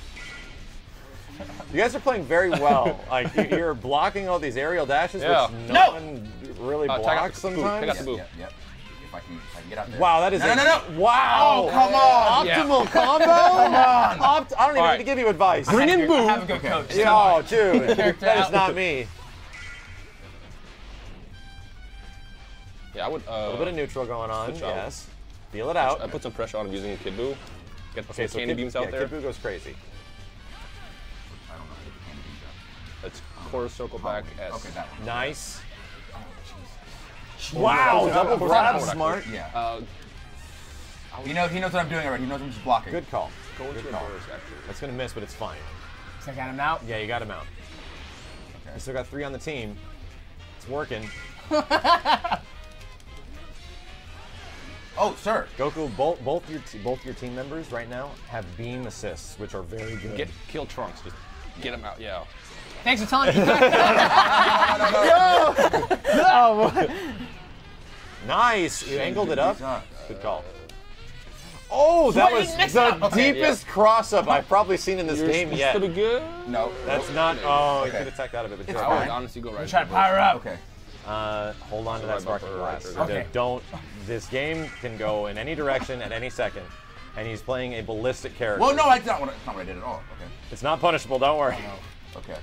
you guys are playing very well. Like you're blocking all these aerial dashes, yeah. which no, no one really uh, blocks sometimes. Out the boot. Yep, yep, yep. If I can, if I can get out there. Wow, that is no, a, no, no, no. Wow. Oh, come on. Yeah. Optimal combo. Come on. Opt I don't even right. need to give you advice. Bring in boot. Have a good coach. Okay. Oh, dude, that is not me. Yeah, I would. Uh, a little bit of neutral going on. Yes. Deal it out. I put some pressure on him using Kid Buu. Got okay, some so candy Kid, beams out yeah, there. Kid Buu goes crazy. I don't know how to get candy beams out. Let's quarter circle oh, back S. Okay, that one. Nice. Oh, Jesus. Wow, wow. Double grab. Smart. Yeah. Uh, he, knows, he knows what I'm doing already. He knows I'm just blocking. Good call. Go into your burst, actually. That's going to miss, but it's fine. So I got him out? Yeah, you got him out. Okay. You still got three on the team. It's working. Oh, sir. Goku, both both your both your team members right now have beam assists, which are very good. Get kill Trunks, just get him out, yeah. Thanks for telling me. no, no, no, no. Yo! Oh, nice, you angled it up. Good call. Oh, that was the deepest cross-up I've probably seen in this game yet. Good. No, that's not. Oh, you could attack out of it, but you're right. Honestly, go right. Try to power up. Okay. Uh, hold on to that sparking blast. Okay. Don't. This game can go in any direction at any second, and he's playing a ballistic character. Well, no, that's not what I, not what I did at all. Okay. It's not punishable. Don't worry. No. Okay.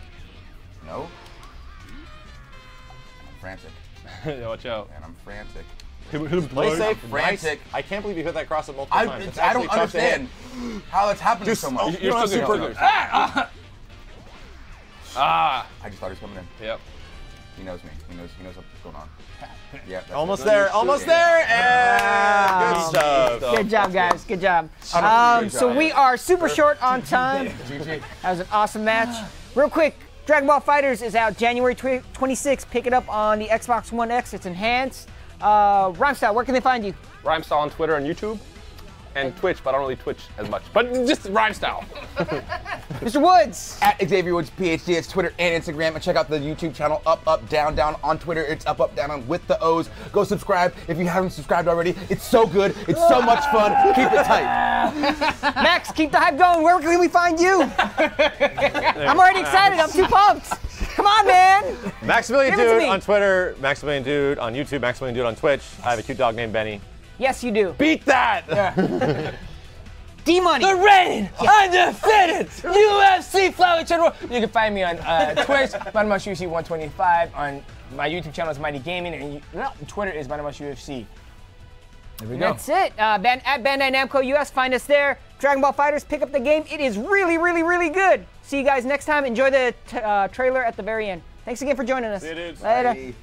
No. I'm frantic. Watch out. And I'm frantic. Play safe. Frantic. I can't believe you hit that cross up multiple I, times. It's I don't understand how that's happened to so much. You're, you're still super good. Ah, ah! I just thought he was coming in. Yep. He knows me. He knows. He knows what's going on. Yeah. Almost there. Good. Almost there. And good stuff. Good job, guys. Good job. Um, so we are super short on time. That was an awesome match. Real quick, Dragon Ball FighterZ is out January twenty-sixth. Pick it up on the Xbox One X. It's enhanced. Uh, Rhyme Style, where can they find you? Rhyme Style on Twitter and YouTube, and Twitch, but I don't really Twitch as much. But just Rhyme Style. Mister Woods. At Xavier Woods PhD, it's Twitter and Instagram. And check out the YouTube channel, Up Up Down Down. On Twitter, it's Up Up Down Down with the O's. Go subscribe if you haven't subscribed already. It's so good. It's so much fun. Keep it tight. Max, keep the hype going. Where can we find you? I'm already excited. I'm too pumped. Come on, man. Maximilian Dude on Twitter, Maximilian Dude on YouTube, Maximilian Dude on Twitch. I have a cute dog named Benny. Yes, you do. Beat that! Yeah. D-Money. The reigning, yeah. undefeated U F C Flyweight General. You can find me on uh, Twitch, Mighty Mouse U F C one twenty-five. On my YouTube channel is Mighty Gaming, and you, no, Twitter is MightyMouseUFC. There we go. That's it. Uh, ban at Bandai Namco U S, find us there. Dragon Ball FighterZ, pick up the game. It is really, really, really good. See you guys next time. Enjoy the t uh, trailer at the very end. Thanks again for joining us. It is. Later. Bye.